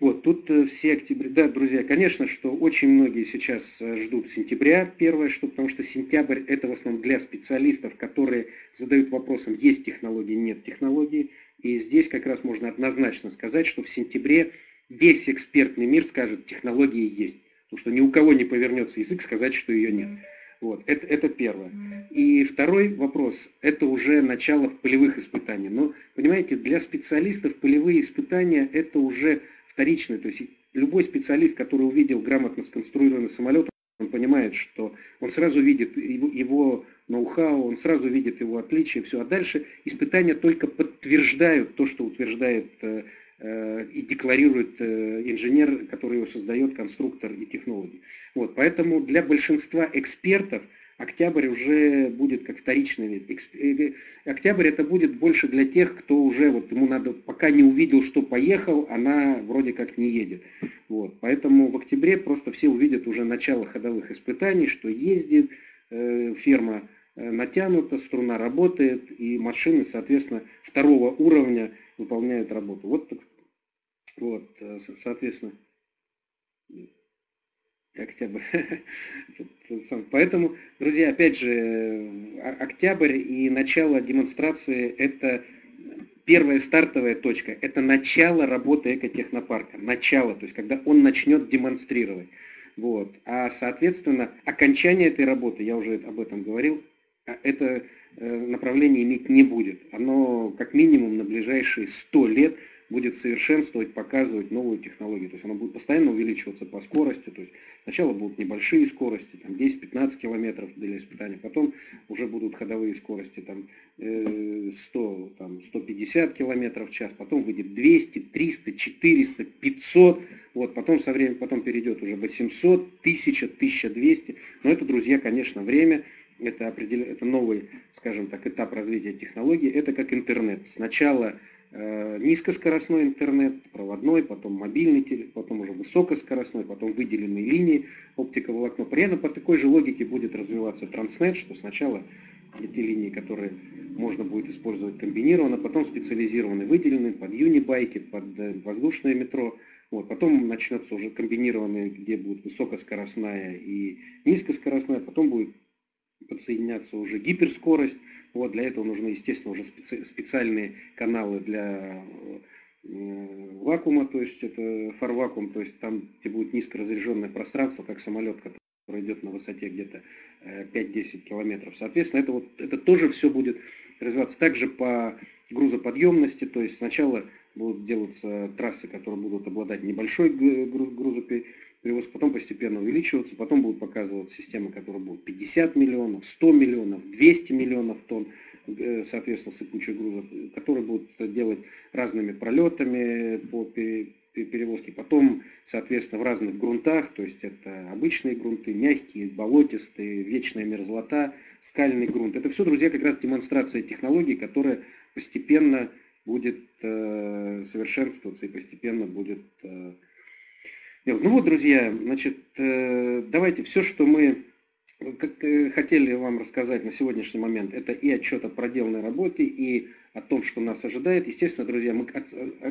Вот, тут все октября, да, друзья, конечно, что очень многие сейчас ждут сентября, первое, что, потому что сентябрь это в основном для специалистов, которые задают вопросом, есть технологии, нет технологии, и здесь как раз можно однозначно сказать, что в сентябре весь экспертный мир скажет, технологии есть, потому что ни у кого не повернется язык сказать, что ее нет. Вот, это, это первое. И второй вопрос, это уже начало полевых испытаний. Но, понимаете, для специалистов полевые испытания это уже вторичные, то есть любой специалист, который увидел грамотно сконструированный самолет, он понимает, что он сразу видит его, его ноу-хау, он сразу видит его отличия, все. А дальше испытания только подтверждают то, что утверждает э, э, и декларирует э, инженер, который его создает, конструктор и технологи. Вот, поэтому для большинства экспертов октябрь уже будет как вторичный вид. Октябрь это будет больше для тех, кто уже, вот ему надо, пока не увидел, что поехал, она вроде как не едет. Вот. Поэтому в октябре просто все увидят уже начало ходовых испытаний, что ездит, ферма натянута, струна работает, и машины, соответственно, второго уровня выполняют работу. Вот, вот соответственно... Октябрь. Поэтому, друзья, опять же, октябрь и начало демонстрации – это первая стартовая точка, это начало работы экотехнопарка, начало, то есть когда он начнет демонстрировать. Вот. А, соответственно, окончание этой работы, я уже об этом говорил, это направление иметь не будет. Оно как минимум на ближайшие сто лет будет совершенствовать, показывать новую технологию. То есть она будет постоянно увеличиваться по скорости. То есть сначала будут небольшие скорости, десять-пятнадцать километров для испытания, потом уже будут ходовые скорости там, сто, там, сто пятьдесят километров в час, потом выйдет двести, триста, четыреста, пятьсот, вот, потом со временем потом перейдет уже восемьсот, тысяча, тысяча двести. Но это, друзья, конечно, время. Это, определ... это новый, скажем так, этап развития технологий. Это как интернет. Сначала низкоскоростной интернет, проводной, потом мобильный телефон, потом уже высокоскоростной, потом выделенные линии, оптиковолокно. Примерно по такой же логике будет развиваться Transnet, что сначала эти линии, которые можно будет использовать комбинированно, потом специализированные, выделенные под юнибайки, под воздушное метро. Вот, потом начнется уже комбинированные, где будет высокоскоростная и низкоскоростная, потом будет подсоединяться уже гиперскорость. Вот, для этого нужны, естественно, уже специ специальные каналы для вакуума, то есть это фарвакуум, то есть там, где будет низкоразряженное пространство, как самолет, который идет на высоте где-то пять-десять километров. Соответственно, это, вот, это тоже все будет развиваться. Также по грузоподъемности, то есть сначала будут делаться трассы, которые будут обладать небольшой грузоподъемностью, перевоз потом постепенно увеличиваться, потом будут показывать системы, которые будут пятьдесят миллионов, сто миллионов, двести миллионов тонн, соответственно, сыпучих грузов, которые будут делать разными пролетами по перевозке, потом, соответственно, в разных грунтах, то есть это обычные грунты, мягкие, болотистые, вечная мерзлота, скальный грунт. Это все, друзья, как раз демонстрация технологий, которая постепенно будет э, совершенствоваться и постепенно будет... Э, ну вот, друзья, значит, э, давайте все, что мы как, э, хотели вам рассказать на сегодняшний момент, это и отчет о проделанной работе, и о том, что нас ожидает. Естественно, друзья, мы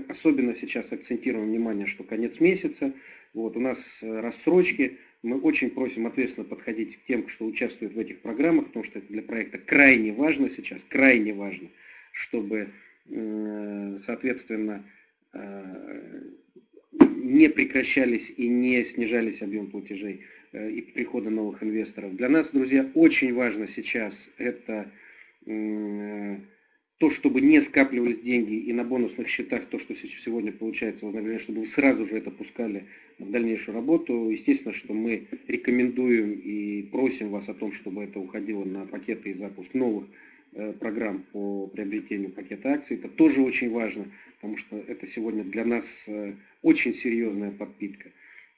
особенно сейчас акцентируем внимание, что конец месяца, вот, у нас рассрочки. Мы очень просим ответственно подходить к тем, кто участвует в этих программах, потому что это для проекта крайне важно сейчас, крайне важно, чтобы... соответственно, не прекращались и не снижались объем платежей и прихода новых инвесторов. Для нас, друзья, очень важно сейчас это то, чтобы не скапливались деньги и на бонусных счетах, то, что сегодня получается вознаграждение, чтобы вы сразу же это пускали в дальнейшую работу. Естественно, что мы рекомендуем и просим вас о том, чтобы это уходило на пакеты и запуск новых программ по приобретению пакета акций. Это тоже очень важно, потому что это сегодня для нас очень серьезная подпитка.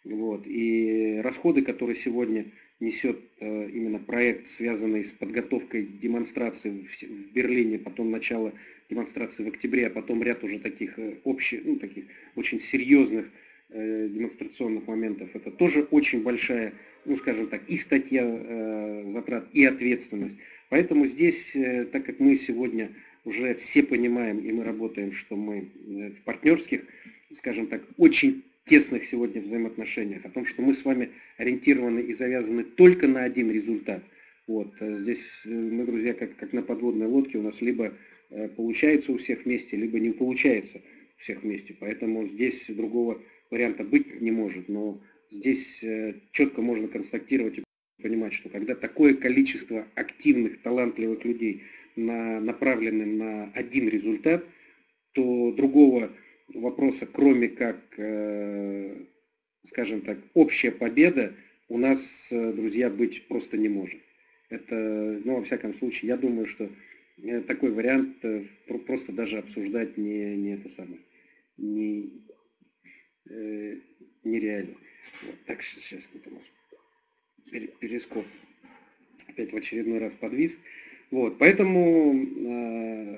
Вот. И расходы, которые сегодня несет именно проект, связанный с подготовкой демонстрации в Берлине, потом начало демонстрации в октябре, а потом ряд уже таких общих, ну, таких очень серьезных демонстрационных моментов, это тоже очень большая, ну скажем так, и статья э, затрат, и ответственность. Поэтому здесь, э, так как мы сегодня уже все понимаем, и мы работаем, что мы э, в партнерских, скажем так, очень тесных сегодня взаимоотношениях, о том, что мы с вами ориентированы и завязаны только на один результат. Вот, здесь мы, друзья, как, как на подводной лодке, у нас либо э, получается у всех вместе, либо не получается у всех вместе. Поэтому здесь другого варианта быть не может, но здесь четко можно констатировать и понимать, что когда такое количество активных, талантливых людей на, направлены на один результат, то другого вопроса, кроме как, скажем так, общая победа, у нас, друзья, быть просто не может. Это, ну, во всяком случае, я думаю, что такой вариант просто даже обсуждать не, не это самое, не... нереально. Вот, так что сейчас тут у нас перископ опять в очередной раз подвис. Вот, поэтому э,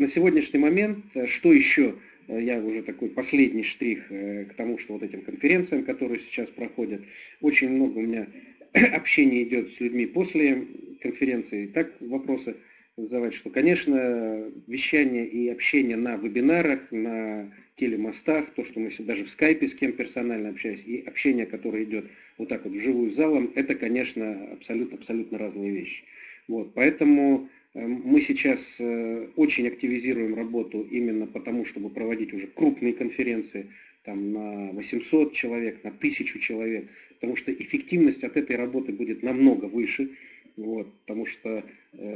на сегодняшний момент, что еще, я уже такой последний штрих э, к тому, что вот этим конференциям, которые сейчас проходят, очень много у меня общения идет с людьми после конференции. И так вопросы задавать, что, конечно, вещание и общение на вебинарах, на телемостах, то, что мы даже в скайпе с кем персонально общаюсь, и общение, которое идет вот так вот вживую залом, это, конечно, абсолютно, абсолютно разные вещи. Вот, поэтому мы сейчас очень активизируем работу именно потому, чтобы проводить уже крупные конференции там, на восемьсот человек, на тысячу человек, потому что эффективность от этой работы будет намного выше. Вот, потому что,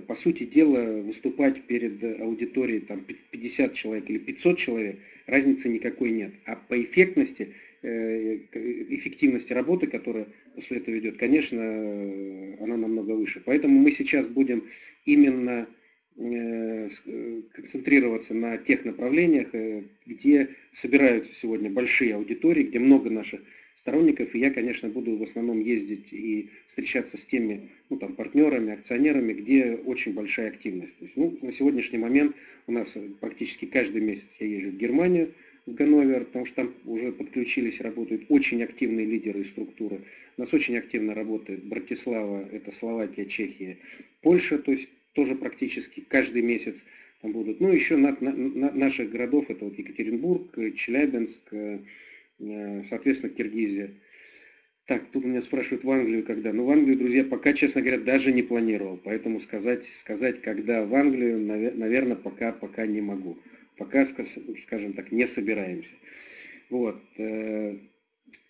по сути дела, выступать перед аудиторией там, пятьдесят человек или пятьсот человек, разницы никакой нет. А по эффектности, эффективности работы, которая после этого идет, конечно, она намного выше. Поэтому мы сейчас будем именно концентрироваться на тех направлениях, где собираются сегодня большие аудитории, где много наших сторонников, и я, конечно, буду в основном ездить и встречаться с теми, ну, там, партнерами, акционерами, где очень большая активность. То есть, ну, на сегодняшний момент у нас практически каждый месяц я езжу в Германию, в Ганновер, потому что там уже подключились, работают очень активные лидеры и структуры. У нас очень активно работает Братислава, это Словакия, Чехия, Польша, то есть тоже практически каждый месяц там будут. Ну, еще на, на, на наших городов, это вот Екатеринбург, Челябинск, соответственно, Киргизия. Так, тут меня спрашивают, в Англию когда? Ну, в Англию, друзья, пока, честно говоря, даже не планировал. Поэтому сказать, сказать когда в Англию, наверное, пока, пока не могу. Пока, скажем так, не собираемся. Вот.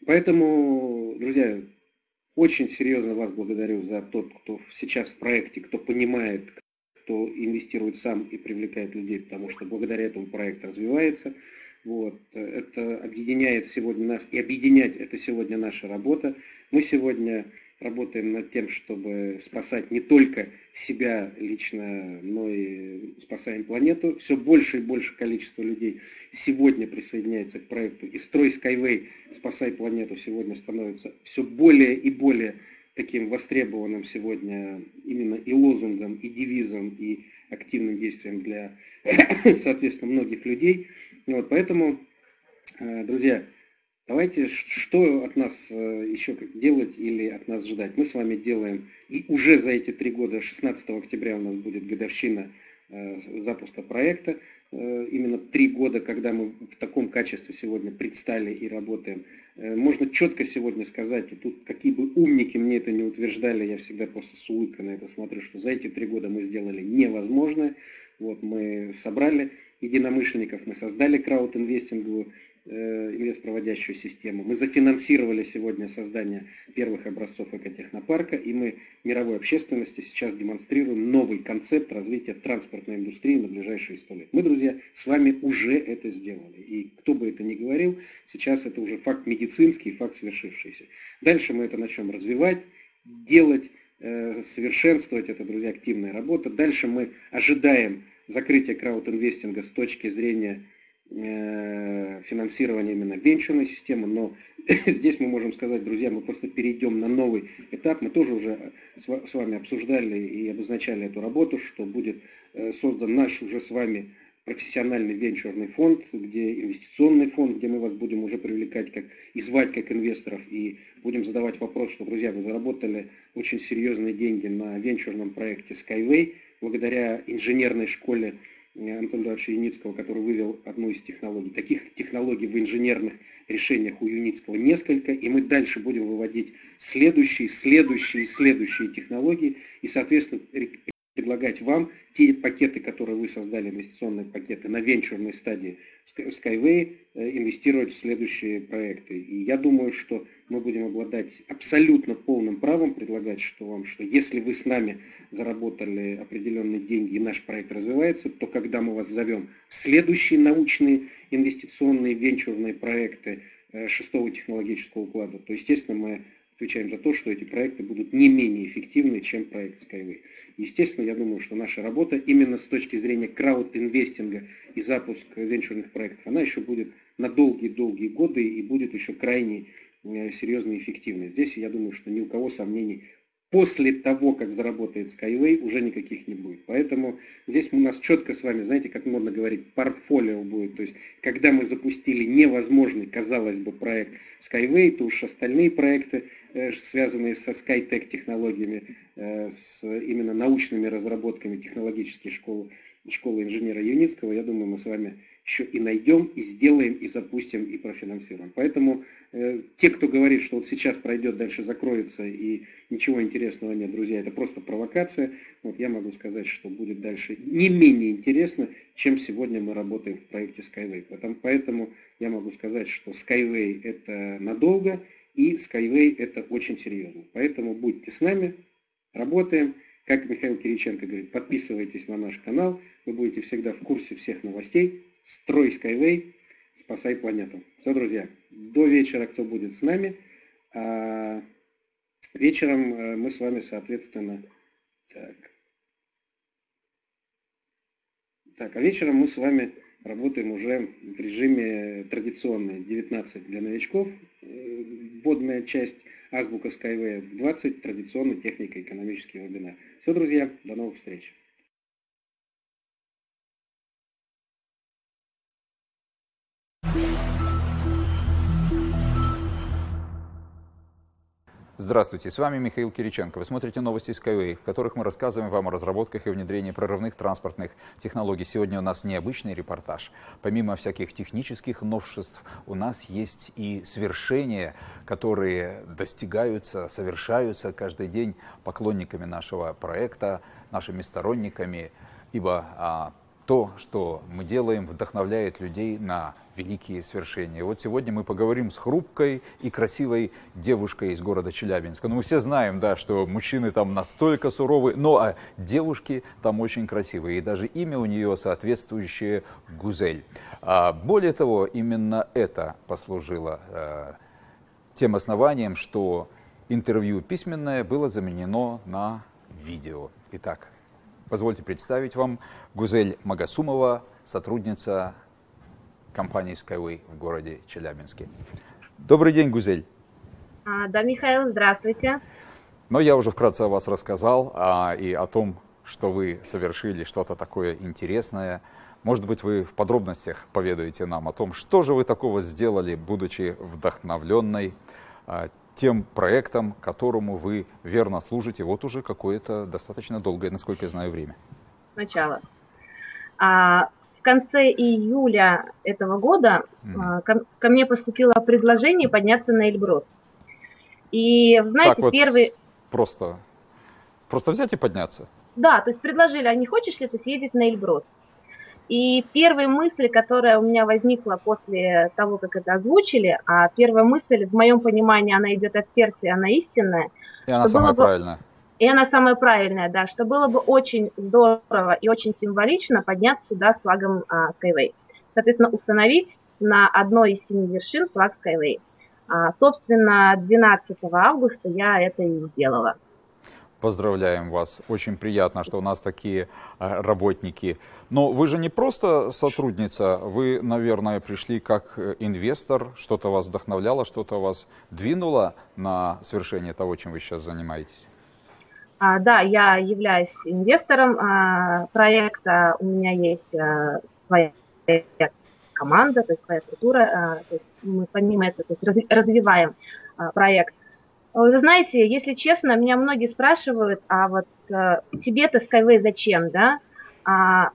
Поэтому, друзья, очень серьезно вас благодарю за тот, кто сейчас в проекте, кто понимает, кто инвестирует сам и привлекает людей, потому что благодаря этому проект развивается. Вот. Это объединяет сегодня нас, и объединять это сегодня наша работа. Мы сегодня работаем над тем, чтобы спасать не только себя лично, но и спасаем планету. Все больше и больше количество людей сегодня присоединяется к проекту. И строй Skyway «Спасай планету» сегодня становится все более и более таким востребованным сегодня именно и лозунгом, и девизом, и активным действием для, соответственно, многих людей. Вот, поэтому, друзья, давайте, что от нас еще делать или от нас ждать? Мы с вами делаем, и уже за эти три года, шестнадцатого октября у нас будет годовщина запуска проекта. Именно три года, когда мы в таком качестве сегодня предстали и работаем. Можно четко сегодня сказать, и тут какие бы умники мне это не утверждали, я всегда просто с улыбкой на это смотрю, что за эти три года мы сделали невозможное. Вот, мы собрали единомышленников, мы создали краудинвестинговую инвестпроводящую систему. Мы зафинансировали сегодня создание первых образцов экотехнопарка, и мы мировой общественности сейчас демонстрируем новый концепт развития транспортной индустрии на ближайшие сто лет. Мы, друзья, с вами уже это сделали. И кто бы это ни говорил, сейчас это уже факт медицинский, факт свершившийся. Дальше мы это начнем развивать, делать, совершенствовать. Это, друзья, активная работа. Дальше мы ожидаем закрытия краудинвестинга с точки зрения финансирование именно венчурной системы, но здесь мы можем сказать, друзья, мы просто перейдем на новый этап. Мы тоже уже с вами обсуждали и обозначали эту работу, что будет создан наш уже с вами профессиональный венчурный фонд, где инвестиционный фонд, где мы вас будем уже привлекать как, и звать как инвесторов, и будем задавать вопрос, что, друзья, вы заработали очень серьезные деньги на венчурном проекте Skyway, благодаря инженерной школе Антона Ивановича Юницкого, который вывел одну из технологий. Таких технологий в инженерных решениях у Юницкого несколько, и мы дальше будем выводить следующие, следующие, следующие технологии и, соответственно, предлагать вам те пакеты, которые вы создали, инвестиционные пакеты на венчурной стадии Skyway, инвестировать в следующие проекты. И я думаю, что мы будем обладать абсолютно полным правом предлагать, что вам, что если вы с нами заработали определенные деньги и наш проект развивается, то когда мы вас зовем в следующие научные инвестиционные венчурные проекты шестого технологического уклада, то, естественно, мы отвечаем за то, что эти проекты будут не менее эффективны, чем проект Skyway. Естественно, я думаю, что наша работа именно с точки зрения краудинвестинга и запуска венчурных проектов, она еще будет на долгие-долгие годы и будет еще крайне серьезно эффективной. Здесь, я думаю, что ни у кого сомнений после того, как заработает Skyway, уже никаких не будет. Поэтому здесь у нас четко с вами, знаете, как модно говорить, портфолио будет. То есть, когда мы запустили невозможный, казалось бы, проект Skyway, то уж остальные проекты, связанные со SkyTech технологиями, с именно научными разработками технологической школы, школы инженера Юницкого, я думаю, мы с вами еще и найдем, и сделаем, и запустим, и профинансируем. Поэтому э, те, кто говорит, что вот сейчас пройдет, дальше закроется, и ничего интересного нет, друзья, это просто провокация. Вот я могу сказать, что будет дальше не менее интересно, чем сегодня мы работаем в проекте Skyway. Поэтому, поэтому я могу сказать, что Skyway это надолго, и Skyway это очень серьезно. Поэтому будьте с нами, работаем. Как Михаил Кириченко говорит, подписывайтесь на наш канал, вы будете всегда в курсе всех новостей. Строй Skyway, спасай планету. Все, друзья, до вечера кто будет с нами. А вечером мы с вами, соответственно, так. Так, а вечером мы с вами работаем уже в режиме традиционный девятнадцать для новичков, вводная часть азбука Skyway, двадцать традиционный технико-экономический вебинар. Все, друзья, до новых встреч. Здравствуйте, с вами Михаил Кириченко. Вы смотрите новости Skyway, в которых мы рассказываем вам о разработках и внедрении прорывных транспортных технологий. Сегодня у нас необычный репортаж. Помимо всяких технических новшеств, у нас есть и свершения, которые достигаются, совершаются каждый день поклонниками нашего проекта, нашими сторонниками, ибо а, то, что мы делаем, вдохновляет людей на великие свершения. Вот сегодня мы поговорим с хрупкой и красивой девушкой из города Челябинска. Ну, мы все знаем, да, что мужчины там настолько суровы, но а девушки там очень красивые. И даже имя у нее соответствующее — Гузель. А более того, именно это послужило э, тем основанием, что интервью письменное было заменено на видео. Итак, позвольте представить вам Гузель Магасумова, сотрудница компании Skyway в городе Челябинске. Добрый день, Гузель. А, да, Михаил, здравствуйте. Ну, я уже вкратце о вас рассказал а, и о том, что вы совершили что-то такое интересное. Может быть, вы в подробностях поведаете нам о том, что же вы такого сделали, будучи вдохновленной а, тем проектом, которому вы верно служите вот уже какое-то достаточно долгое, насколько я знаю, время. Сначала. А... В конце июля этого года mm. ко, ко мне поступило предложение подняться на Эльбрус. И, знаете, так вот первый... Просто, просто взять и подняться? Да, то есть предложили, а не хочешь ли ты съездить на Эльбрус? И первая мысль, которая у меня возникла после того, как это озвучили, а первая мысль, в моем понимании, она идет от сердца, и она истинная. И она самая бы... правильная. И она самая правильная, да, что было бы очень здорово и очень символично подняться сюда с флагом а, Skyway. Соответственно, установить на одной из семи вершин флаг Skyway. А, собственно, двенадцатого августа я это и сделала. Поздравляем вас. Очень приятно, что у нас такие работники. Но вы же не просто сотрудница, вы, наверное, пришли как инвестор. Что-то вас вдохновляло, что-то вас двинуло на совершение того, чем вы сейчас занимаетесь. А, да, я являюсь инвестором а, проекта, у меня есть а, своя команда, то есть своя структура, а, то есть мы помимо этого то есть раз, развиваем а, проект. Вы знаете, если честно, меня многие спрашивают, а вот а, тебе-то Skyway зачем, да? А,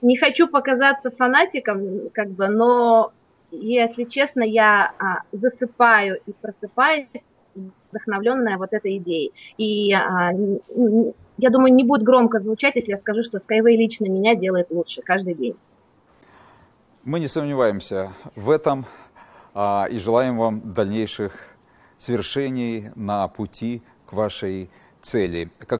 не хочу показаться фанатиком, как бы, но, если честно, я а, засыпаю и просыпаюсь, вдохновленная вот этой идеей. И а, я думаю, не будет громко звучать, если я скажу, что Skyway лично меня делает лучше каждый день. Мы не сомневаемся в этом а, и желаем вам дальнейших свершений на пути к вашей цели. Как